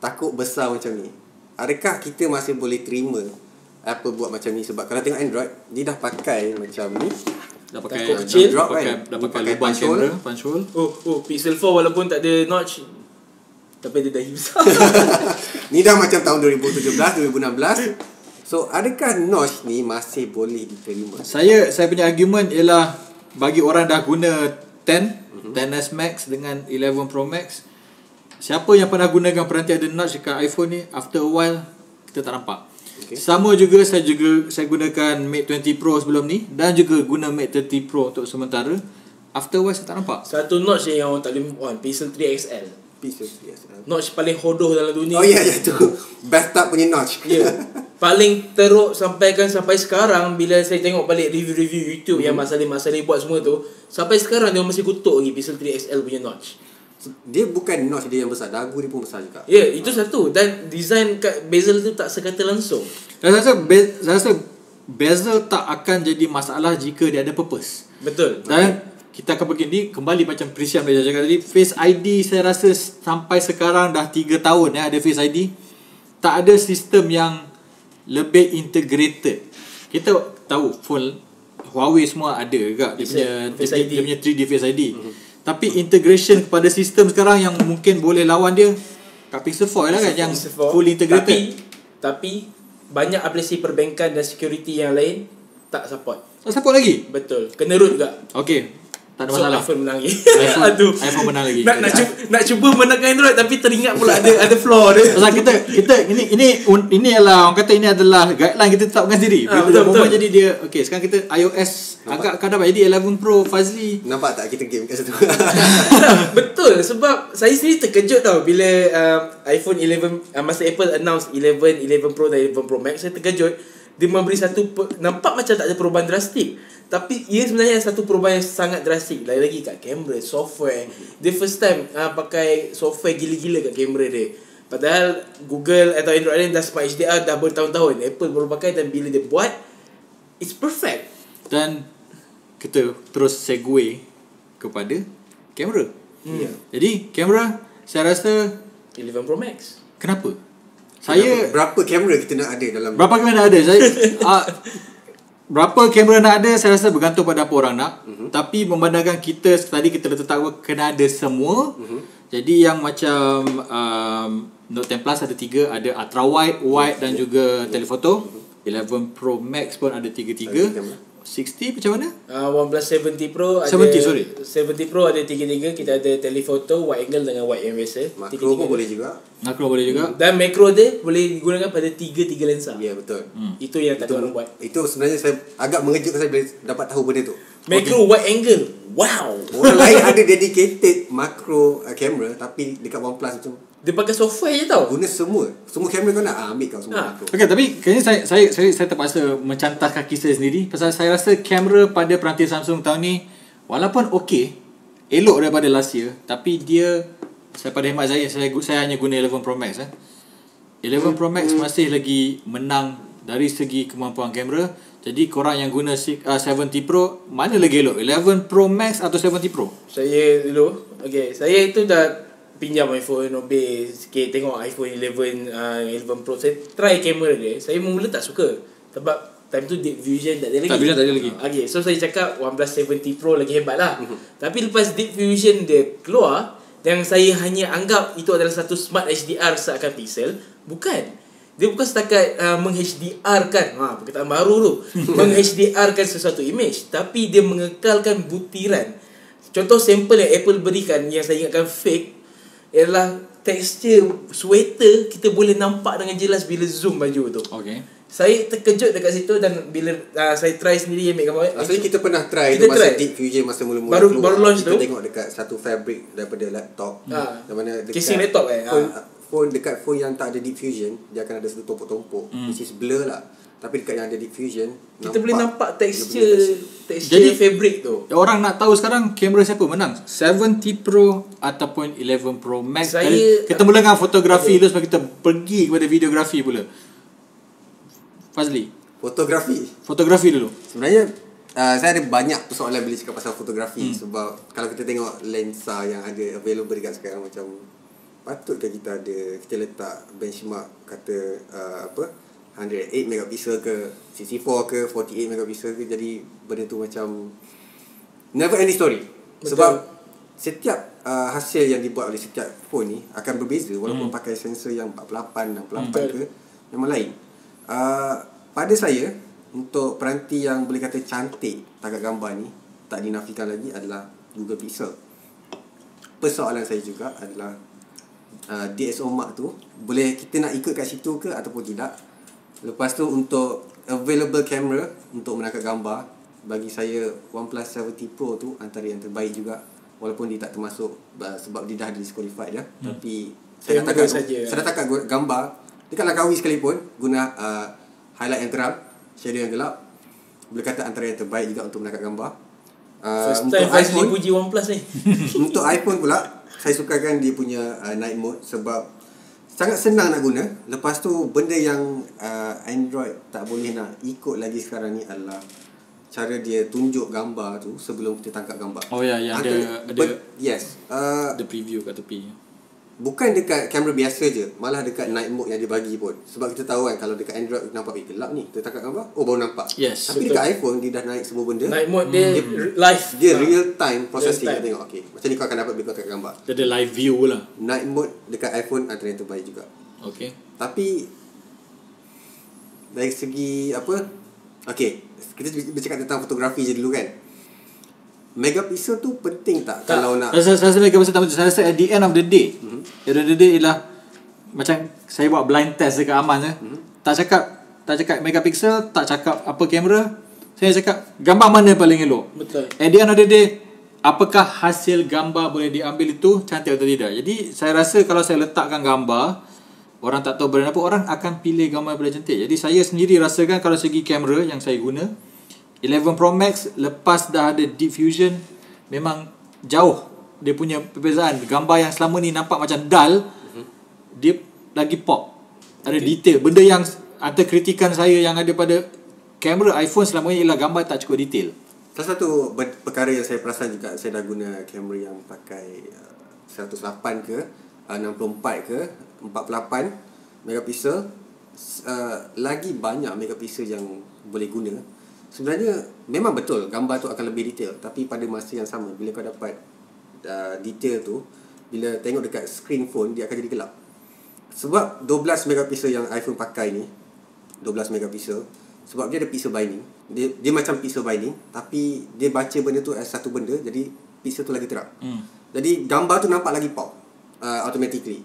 Takut besar macam ni. Adakah kita masih boleh terima Apple buat macam ni? Sebab kalau tengok Android, dia dah pakai macam ni. Dah pakai takut kecil, dah pakai, kan? dah pakai, pakai lubang kamera, punch hole. Oh, oh, Pixel four walaupun tak ada notch, tapi dia dah besar. Ni dah macam tahun twenty seventeen, twenty sixteen. So, adakah notch ni masih boleh diterima? Saya saya punya argument ialah bagi orang dah guna ten, mm-hmm. ten S Max dengan eleven Pro Max, siapa yang pernah gunakan peranti ada notch dekat iPhone ni, after a while kita tak nampak. Okay. Sama juga saya juga saya gunakan Mate twenty Pro sebelum ni dan juga guna Mate thirty Pro untuk sementara. After a while saya tak nampak. Satu notch yang orang tak boleh move on, Pixel three X L. Notch paling hodoh dalam dunia. Oh ya, yeah, yeah, itu bathtub punya notch. Ya. Yeah. Paling teruk sampaikan sampai sekarang. Bila saya tengok balik review-review YouTube mm. yang masalah-masalah buat semua tu, sampai sekarang dia masih kutuk lagi Pixel three X L punya notch. Dia bukan notch dia yang besar, dagu dia pun besar juga. Ya, yeah, itu ha. satu. Dan design kat bezel tu tak sekata langsung. Saya rasa, be- saya rasa bezel tak akan jadi masalah jika dia ada purpose. Betul. Dan okay. kita akan pergi ni kembali macam Prisian dia cakap tadi, Face I D saya rasa sampai sekarang dah tiga tahun ya ada Face I D. Tak ada sistem yang lebih integrated. Kita tahu phone Huawei semua ada juga dia punya Face I D, dia punya three D Face I D. Mm-hmm. Tapi integration kepada sistem sekarang yang mungkin boleh lawan dia kat Pixel four lah kan, yang full integrated. Tapi, tapi banyak aplikasi perbankan dan security yang lain tak support. Tak support lagi? Betul. Kena root juga. Okey. Tak ada masalah. So, iPhone menang lagi. iPhone, Aduh. iPhone menang lagi. Nak, nak, cuba, nak cuba menangkan Android tapi teringat pula ada ada flaw dia. Pasal kita kita ini ini ini ialah orang kata ini adalah guideline kita tetapkan sendiri. Ha, betul, betul. Jadi dia okey, sekarang kita iOS nampak? Agak kadang jadi eleven Pro Fazli. Nampak tak kita game kat situ? Betul, sebab saya sendiri terkejut tau bila uh, iPhone eleven uh, masa Apple announce eleven, eleven Pro dan eleven Pro Max, saya terkejut dia memberi satu per, nampak macam tak ada perubahan drastik. Tapi ia sebenarnya satu perubahan yang sangat drastik. Lagi-lagi kat kamera, software. Dia first time uh, pakai software gila-gila kat kamera dia. Padahal Google atau Android lain dah smart H D R dah bertahun-tahun, Apple baru pakai dan bila dia buat, it's perfect. Dan kita terus segue kepada kamera. hmm. yeah. Jadi kamera saya rasa eleven Pro Max. Kenapa? Saya Berapa kamera kita nak ada dalam Berapa kamera ada? Saya uh, Berapa kamera nak ada, saya rasa bergantung pada apa orang nak. Uh-huh. Tapi memandangkan kita, tadi kita letak kena ada semua. Uh-huh. Jadi yang macam um, Note ten Plus ada tiga, ada ultra wide, wide dan juga telephoto. Uh-huh. eleven Pro Max pun ada tiga-tiga. enam puluh macam mana? Uh, OnePlus seven T Pro ada seventy, sorry. seventy Pro ada tiga-tiga. Kita ada telephoto, wide angle dengan wide yang biasa. Makro pun boleh juga. Makro boleh juga. Dan makro dia boleh digunakan pada tiga-tiga lensa. Ya, yeah, betul. Hmm. Itu yang tak tahu buat. Itu sebenarnya saya agak mengejutkan saya bila dapat tahu benda tu. Makro, okay. Wide angle. Wow. Orang lain ada dedicated makro uh, camera, tapi dekat OnePlus macam dia pakai software je tau. Guna semua. Semua kamera kau nak, ah, ambil kau semua. Ha. Okey, tapi kayaknya saya, saya saya saya terpaksa mencantas kaki saya sendiri. Pasal saya rasa kamera pada peranti Samsung tahun ni walaupun okey, elok daripada last year, tapi dia, saya pada hemat saya, saya saya hanya guna eleven Pro Max eh. eleven Pro Max hmm. masih lagi menang dari segi kemampuan kamera. Jadi korang yang guna uh, seven T Pro, mana lagi elok? eleven Pro Max atau seven T Pro? Saya dulu. Okey, saya itu dah pinjam iPhone Obey sikit, tengok iPhone eleven uh, eleven Pro. Saya try kamera dia, saya mula tak suka sebab time tu Deep Fusion tak ada lagi. Tak bila tak ada lagi. Okay, so saya cakap OnePlus seven T Pro lagi hebat lah. Mm-hmm. Tapi lepas Deep Fusion dia keluar, yang saya hanya anggap itu adalah satu smart H D R seakan Pixel. Bukan, dia bukan setakat uh, meng-H D R-kan, ha, perkataan baru tu, meng-H D R-kan sesuatu image, tapi dia mengekalkan butiran. Contoh sampel yang Apple berikan yang saya ingatkan fake ialah tekstur sweater, kita boleh nampak dengan jelas bila zoom baju tu. Okay. Saya terkejut dekat situ dan bila uh, saya try sendiri ambil gambar. Rasanya kita pernah try kita masa try. Deep Fusion masa mula-mula baru keluar, baru launch kita tu. Kita tengok dekat satu fabric daripada laptop. Ha. Yang mana dekat casing laptop eh. Phone, ha. phone dekat phone yang tak ada Deep Fusion, dia akan ada satu tumpuk-tumpuk, hmm. which is blur lah. Tapi dekat yang ada Deep Fusion, kita nampak, boleh nampak tekstur tekstur fabric tu. Orang nak tahu sekarang kamera siapa menang, seven T Pro ataupun eleven Pro Max. Saya, kita mula dengan fotografi dulu, okay. Sebab kita pergi kepada videografi pula. Fazli, fotografi. Fotografi dulu. Sebenarnya uh, saya ada banyak persoalan bila cakap pasal fotografi, hmm. sebab kalau kita tengok lensa yang ada available dekat sekarang, macam patutkah kita ada, kita letak benchmark kata uh, apa one oh eight megapiksel ke, sixty-four ke, forty-eight megapiksel ke. Jadi benda tu macam never ending story. Betul. Sebab setiap uh, hasil yang dibuat oleh setiap phone ni akan berbeza. Walaupun hmm. pakai sensor yang forty-eight, sixty-eight hmm. ke, memang lain. uh, Pada saya, untuk peranti yang boleh kata cantik tangkap gambar ni, tak dinafikan lagi adalah Google Pixel. Persoalan saya juga adalah uh, D S O mark tu, boleh kita nak ikut kat situ ke ataupun tidak. Lepas tu untuk available camera untuk menangkap gambar, bagi saya OnePlus seven T Pro tu antara yang terbaik juga. Walaupun dia tak termasuk uh, sebab dia dah disqualified dah, hmm. tapi saya dah tangkap saya dah tangkap gambar dekat Langkawi sekalipun guna uh, highlight yang terang, shadow yang gelap, boleh kata antara yang terbaik juga untuk menangkap gambar. Uh, First untuk time iPhone puji OnePlus ni. Untuk iPhone pula, saya sukakan dia punya uh, night mode sebab sangat senang nak guna. Lepas tu benda yang uh, Android tak boleh nak ikut lagi sekarang ni adalah cara dia tunjuk gambar tu sebelum kita tangkap gambar. Oh ya, yeah, yang yeah, ada ada yes, uh, the preview kat tepi. Bukan dekat kamera biasa je, malah dekat night mode yang dia bagi pun. Sebab kita tahu kan, kalau dekat Android kita nampak eh, gelap ni, kita tangkap gambar, oh baru nampak. Yes, tapi betul. Dekat iPhone dia dah naik semua benda. Night mode dia, dia live, dia ha. real time processing real time. Kita tengok okey, macam ni kau akan dapat bila kau tangkap gambar. Dia ada live view lah. Night mode dekat iPhone antara yang terbaik juga. Okey. Tapi dari segi apa? Okey, kita bercakap tentang fotografi je dulu kan. Megapiksel tu penting tak, tak kalau nak? Saya rasa megapiksel tak penting. Saya rasa at the end of the day, mm-hmm. at the end of the day ialah macam saya buat blind test dekat Aman eh. mm-hmm. Tak cakap Tak cakap megapiksel, tak cakap apa kamera, saya cakap gambar mana paling elok. Betul. At the end of the day, apakah hasil gambar boleh diambil itu cantik atau tidak. Jadi saya rasa kalau saya letakkan gambar, orang tak tahu brand apa, orang akan pilih gambar yang cantik. Jadi saya sendiri rasakan kalau segi kamera yang saya guna, eleven Pro Max lepas dah ada Deep Fusion, memang jauh dia punya perbezaan. Gambar yang selama ni nampak macam dull, uh-huh. dia lagi pop. Ada okay. detail. Benda yang antara kritikan saya yang ada pada kamera iPhone selama ni ialah gambar tak cukup detail. Salah satu perkara yang saya perasan juga, saya dah guna kamera yang pakai one oh eight ke, sixty-four ke, forty-eight megapiksel, uh, lagi banyak megapiksel yang boleh guna. sebenarnya memang betul gambar tu akan lebih detail, tapi pada masa yang sama bila kau dapat uh, detail tu, bila tengok dekat screen phone dia akan jadi gelap. Sebab twelve megapixel yang iPhone pakai ni, twelve megapixel, sebab dia ada pixel binding. Dia dia macam pixel binding, tapi dia baca benda tu as satu benda, jadi pixel tu lagi terang. Hmm. Jadi gambar tu nampak lagi pop uh, automatically.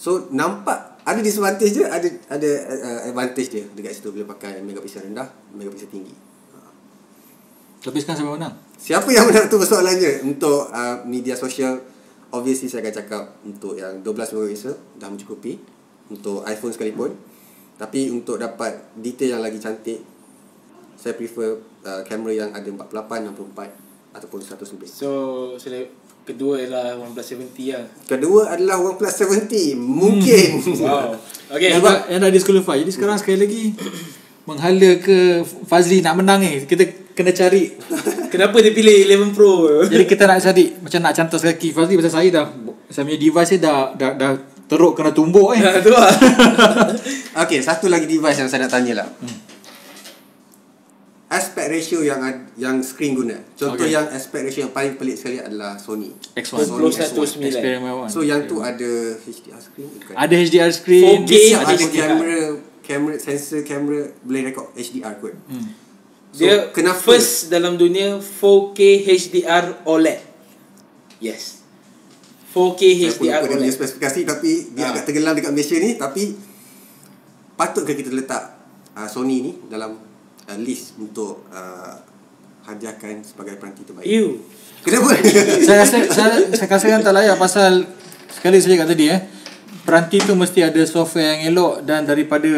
So nampak ada disadvantage dia, ada ada uh, advantage dia dekat situ bila pakai megapixel rendah, megapixel tinggi. Tapi sekarang siapa menang? Siapa yang menang tu persoalannya. Untuk uh, media sosial, obviously saya akan cakap untuk yang twelve megapixel dah mencukupi untuk iPhone sekalipun. Tapi untuk dapat detail yang lagi cantik, saya prefer uh, kamera yang ada forty-eight, sixty-four ataupun one hundred lebih. So saya kedua adalah OnePlus seven T lah. Kedua adalah OnePlus seven T. Mungkin. Hmm. Wow. Okay. Yang, sebab, yang dah disqualify. Jadi sekarang sekali lagi menghala ke Fazli nak menang ni. Eh. Kita kena cari. Kenapa dia pilih eleven Pro? Jadi kita nak cari macam nak cantos kaki Fazli, pasal saya dah, saya punya device dia dah dah, dah teruk kena tumbuk eh. Ya, tu lah. Okay, satu lagi device yang saya nak tanyalah. Hmm. Aspect ratio yang yang screen guna. Contoh okay. yang aspect ratio yang paling pelik sekali adalah Sony X one, Sony X one. So yang tu ada H D R screen. Ada H D R screen, four K, ada kamera, kamera sensor kamera boleh rekod H D R kot. Hmm. So, dia kena first dalam dunia four K H D R O L E D. Yes. four K H D R O L E D. Dia spesifikasi tapi dia ha. agak tenggelam dekat Malaysia ni, tapi patut ke kita letak uh, Sony ni dalam Uh, list untuk uh, hadiahkan sebagai peranti terbaik. Ew. Kenapa? saya rasa saya, saya rasa kan tak layak, pasal sekali saya cakap tadi eh, peranti tu mesti ada software yang elok, dan daripada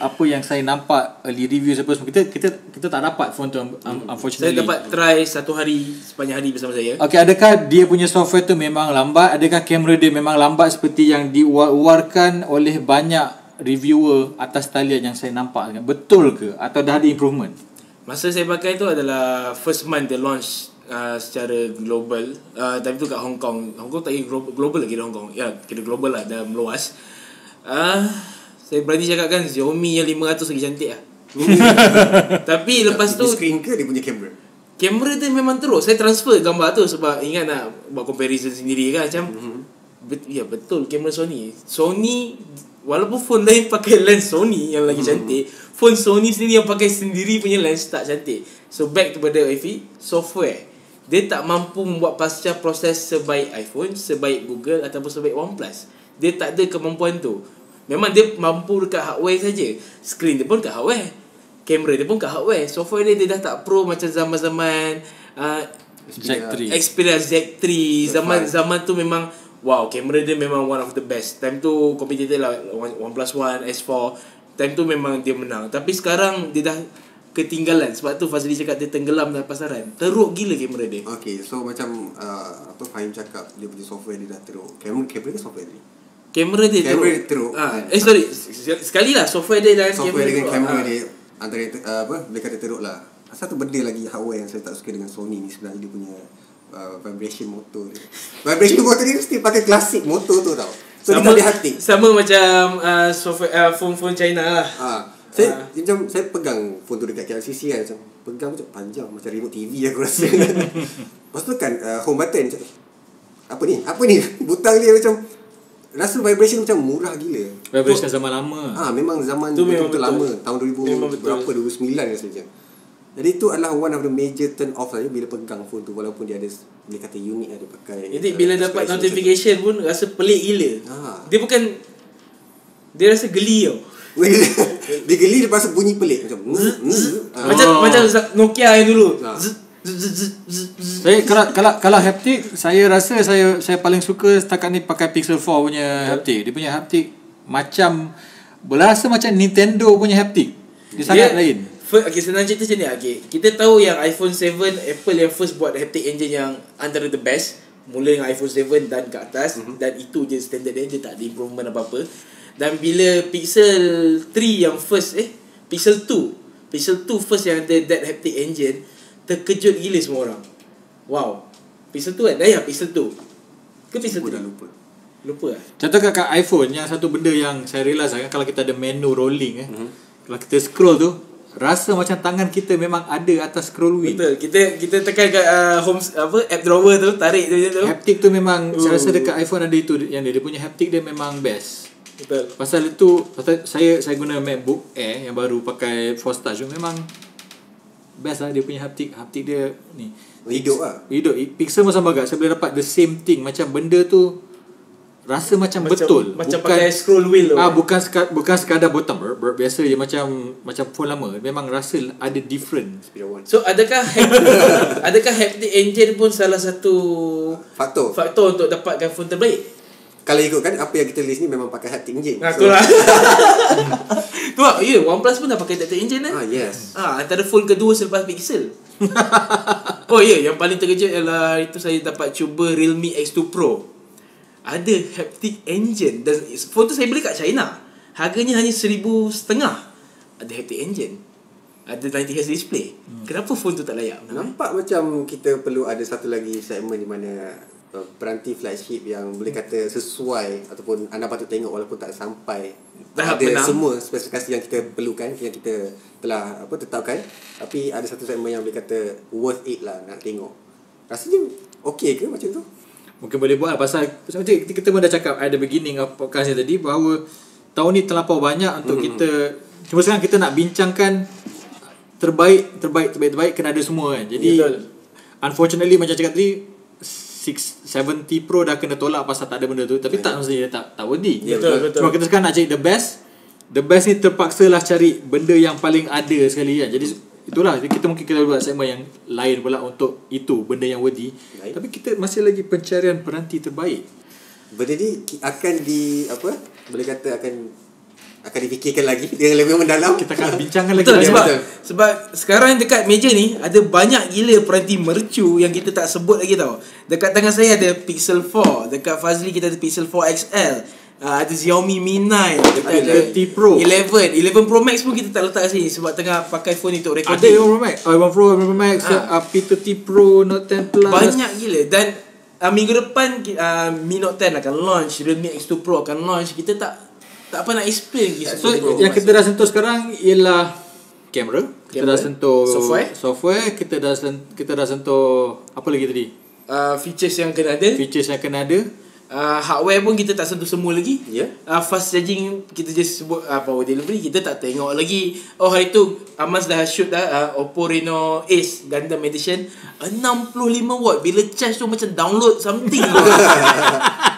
apa yang saya nampak early review apa semua, kita kita kita tak dapat phone tu, unfortunately. Saya dapat try satu hari sepanjang hari bersama saya. Okey, adakah dia punya software tu memang lambat? Adakah kamera dia memang lambat seperti yang diwar-warkan oleh banyak reviewer atas talian yang saya nampak? Betul ke? Atau dah ada improvement? Masa saya pakai tu adalah first month dia launch uh, secara global, uh, tapi tu kat Hong Kong. Hong Kong tak kira global lah, kira Hong Kong. Ya, kira global lah, dah meluas. uh, Saya berani cakap kan, Xiaomi yang five hundred lagi cantik lah. Tapi lepas tu screen ke dia punya kamera? Kamera tu memang teruk. Saya transfer gambar tu sebab ingat nak buat comparison sendiri kan. Macam mm-hmm. bet- Ya betul kamera Sony Sony walaupun phone lain pakai lens Sony yang lagi cantik, hmm. phone Sony sendiri yang pakai sendiri punya lens tak cantik. So back kepada Efi, software dia tak mampu membuat pasca proses sebaik iPhone, sebaik Google ataupun sebaik OnePlus. Dia tak ada kemampuan tu. Memang dia mampu dekat hardware saja. Screen dia pun kat hardware, kamera dia pun kat hardware. Software dia, dia dah tak pro macam zaman-zaman uh, Xperia Z three. Zaman-zaman tu memang wow, kamera dia memang one of the best. Time tu competitor lah OnePlus One, S four. Time tu memang dia menang. Tapi sekarang dia dah ketinggalan. Sebab tu Fazli cakap dia tenggelam dalam pasaran. Teruk gila kamera dia. Okay, so macam uh, apa Fahim cakap, dia punya software dia dah teruk. Kamera, kamera ke software dia? Kamera dia teruk. Kamera dia teruk. Ha. Eh sorry, sekali lah software dia dan software kamera, kamera ha. dia antara uh, apa, boleh kata teruk lah. Satu benda lagi hardware yang saya tak suka dengan Sony ni sebenarnya dia punya Uh, vibration motor dia. Vibration motor dia mesti pakai klasik motor tu tau. So sama, dia tak hati. Sama macam uh, software, uh, phone-phone China lah. uh, Saya uh. macam saya pegang phone tu dekat K L C C kan, macam pegang macam panjang macam remote T V aku rasa. Lepas tu kan uh, home button macam, apa ni? Apa ni? Butang dia macam rasa vibration macam murah gila. Vibration so, zaman lama. Ah, uh, memang zaman tu betul-betul lama. Tahun two thousand berapa, two thousand nine rasa macam. Jadi itu adalah one of the major turn off saja bila pegang phone tu, walaupun dia ada, dia kata unik ada pakai. Jadi uh, bila dapat notification pun rasa pelik gila. Ha. Dia bukan, dia rasa geli tau. Dia geli, dia rasa bunyi pelik macam macam macam Nokia yang dulu. Saya kalau kalau kalau haptic, saya rasa saya saya paling suka setakat ni pakai Pixel four punya haptic. Dia punya haptic macam berasa macam Nintendo punya haptic. Dia sangat lain. Okay, senang cerita macam ni. Okay, kita tahu yang iPhone seven, Apple yang first buat Haptic Engine yang antara the best. Mula dengan iPhone seven dan ke atas. Mm-hmm. Dan itu je standard dia, dia tak ada improvement apa-apa. Dan bila Pixel three yang first, eh Pixel two, Pixel two first yang ada that Haptic Engine, terkejut gila semua orang. Wow, Pixel two kan? Dah ya Pixel two ke Pixel three? Lupa Lupa lah. Contoh kat iPhone yang satu benda yang saya realise kan, kalau kita ada menu rolling eh, mm-hmm. kalau kita scroll tu rasa macam tangan kita memang ada atas scroll wheel. Betul. Kita kita tekan kat uh, home apa app drawer tu, tarik tu macam tu. Haptic tu memang uh. saya rasa dekat iPhone ada itu yang dia, dia punya haptic dia memang best. Betul. Pasal itu pasal saya saya guna Macbook Air yang baru pakai Force Touch tu memang best lah dia punya haptic. Haptic dia ni hidup lah. Hidup. Pixel pun sama agak. Saya boleh dapat the same thing, macam benda tu rasa macam, macam betul, macam bukan pakai scroll wheel. Ah, bukan sekadar, bukan sekadar bottom ber, ber, biasa je, macam macam phone lama. Memang rasa ada different. So adakah haptic, adakah haptic engine pun salah satu faktor faktor untuk dapatkan phone terbaik? Kalau ikutkan apa yang kita list ni memang pakai haptic engine. Ha, so, itulah. Tu lah. Ya, yeah, OnePlus pun dah pakai haptic engine kan? Ah, yes. Ah, antara phone kedua selepas Pixel. Oh ya, yeah, yang paling terkejut ialah itu saya dapat cuba Realme X two Pro. Ada haptic engine. Dan phone tu saya beli kat China. Harganya hanya seribu setengah. Ada haptic engine. Ada ninety hertz display. Hmm. Kenapa phone tu tak layak? Nampak hmm. macam kita perlu ada satu lagi segmen di mana peranti flagship yang boleh kata sesuai ataupun anda patut tengok walaupun tak sampai tahap ada menang. Semua spesifikasi yang kita perlukan, yang kita telah apa tetapkan, tapi ada satu segmen yang boleh kata worth it lah nak tengok. Rasanya okey ke macam tu? Mungkin boleh buat lah, pasal macam kita pun dah cakap at the beginning of podcast ni tadi bahawa tahun ni terlampau banyak untuk mm-hmm. kita. Cuma sekarang kita nak bincangkan terbaik terbaik terbaik terbaik kena ada semua kan. Jadi yeah, unfortunately macam cakap tadi seven T Pro dah kena tolak pasal tak ada benda tu. Tapi yeah, tak maksudnya dia tak, tak worthy. Yeah, betul, betul. Cuma kita sekarang nak cari the best. The best ni terpaksa lah cari benda yang paling ada sekali kan. Jadi itulah kita mungkin kita buat segmen yang lain pula untuk itu, benda yang worthy. Right. Tapi kita masih lagi pencarian peranti terbaik. Benda ni akan di apa? Boleh kata akan akan difikirkan lagi dengan lebih mendalam. Kita akan bincangkan lagi. Betul, lagi sebab, sebab sekarang dekat meja ni ada banyak gila peranti mercu yang kita tak sebut lagi tau. Dekat tangan saya ada Pixel four, dekat Fazli kita ada Pixel four X L, uh, ada Xiaomi Mi nine, dekat ada thirty Pro, eleven, eleven Pro Max pun kita tak letak sini sebab tengah pakai phone ni untuk recording. Ada eleven Pro Max, eleven Pro Max, ha. P thirty Pro, Note ten Plus. Banyak gila. Dan uh, minggu depan uh, Mi Note ten akan launch, Realme X two Pro akan launch. Kita tak tak apa nak explain lagi. So, yang kita dah sentuh sekarang ialah kamera, kita camera, dah sentuh software, software kita dah sentuh, kita dah sentuh apa lagi tadi? Uh, features yang kena ada, features yang kena ada. Uh, hardware pun kita tak sentuh semua lagi. Ya. Yeah. Uh, fast charging kita je sebut, uh, power delivery kita tak tengok lagi. Oh, hari tu Amas dah shoot dah uh, Oppo Reno Ace Gundam Edition sixty-five watt. Bila charge tu macam download something.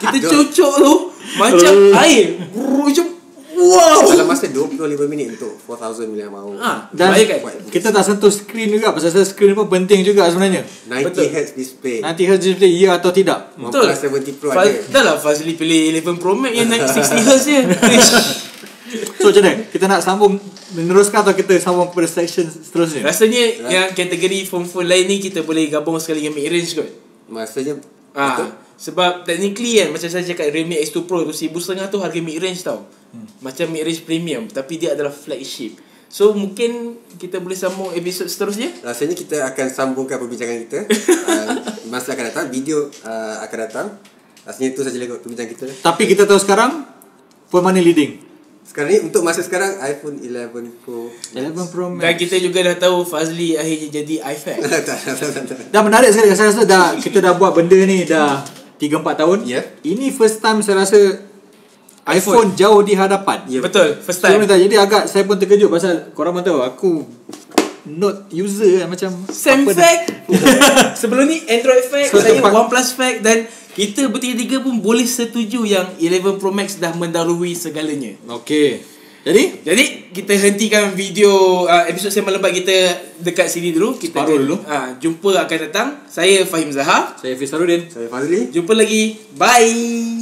Kita cucuk tu macam air. Macam wow. Dalam masa twenty-five minit untuk four thousand mAh. Ha, dan kan? Kita tak sentuh skrin juga. Pasal skrin pun penting juga sebenarnya. ninety hertz display, ninety hertz display ya atau tidak. Betul. seventy Pro Faz, ada. Dah lah Fazli pilih eleven Pro Max yang naik sixty hertz je. So macam mana? Kita nak sambung meneruskan atau kita sambung kepada section seterusnya? Rasanya right, yang kategori phone-phone lain ni kita boleh gabung sekali dengan mid-range kot. Maksudnya ha, sebab technically kan, macam saya cakap Realme X two Pro tu one thousand five hundred ringgit tu harga mid-range tau. hmm. Macam mid-range premium, tapi dia adalah flagship. So mungkin kita boleh sambung episod seterusnya. Rasanya kita akan sambungkan perbincangan kita. uh, Masa akan datang, video uh, akan datang. Rasanya itu sahaja perbincangan kita. Tapi kita tahu sekarang phone mana leading sekarang ni. Untuk masa sekarang iPhone eleven Pro Max. eleven Pro Max. Dan kita juga dah tahu Fazli akhirnya jadi iPhone. Dah menarik sekali. Saya rasa dah kita dah buat benda ni dah three to four tahun. Yeah. Ini first time saya rasa iPhone, iPhone jauh di hadapan. Yeah, betul. First time. So, jadi agak saya pun terkejut pasal korang pun tahu aku Note user kan, macam Sam fact. Sebelum ni Android fact, so, saya OnePlus fact dan kita bertiga-tiga pun boleh setuju yang eleven Pro Max dah mendahului segalanya. Okey. Jadi, jadi kita hentikan video uh, episod Sembang Lebat kita dekat sini dulu. Kita akan, dulu. Uh, jumpa akan datang. Saya Fahim Zahar, saya Fahim Sarudin, saya Fazli. Jumpa lagi. Bye.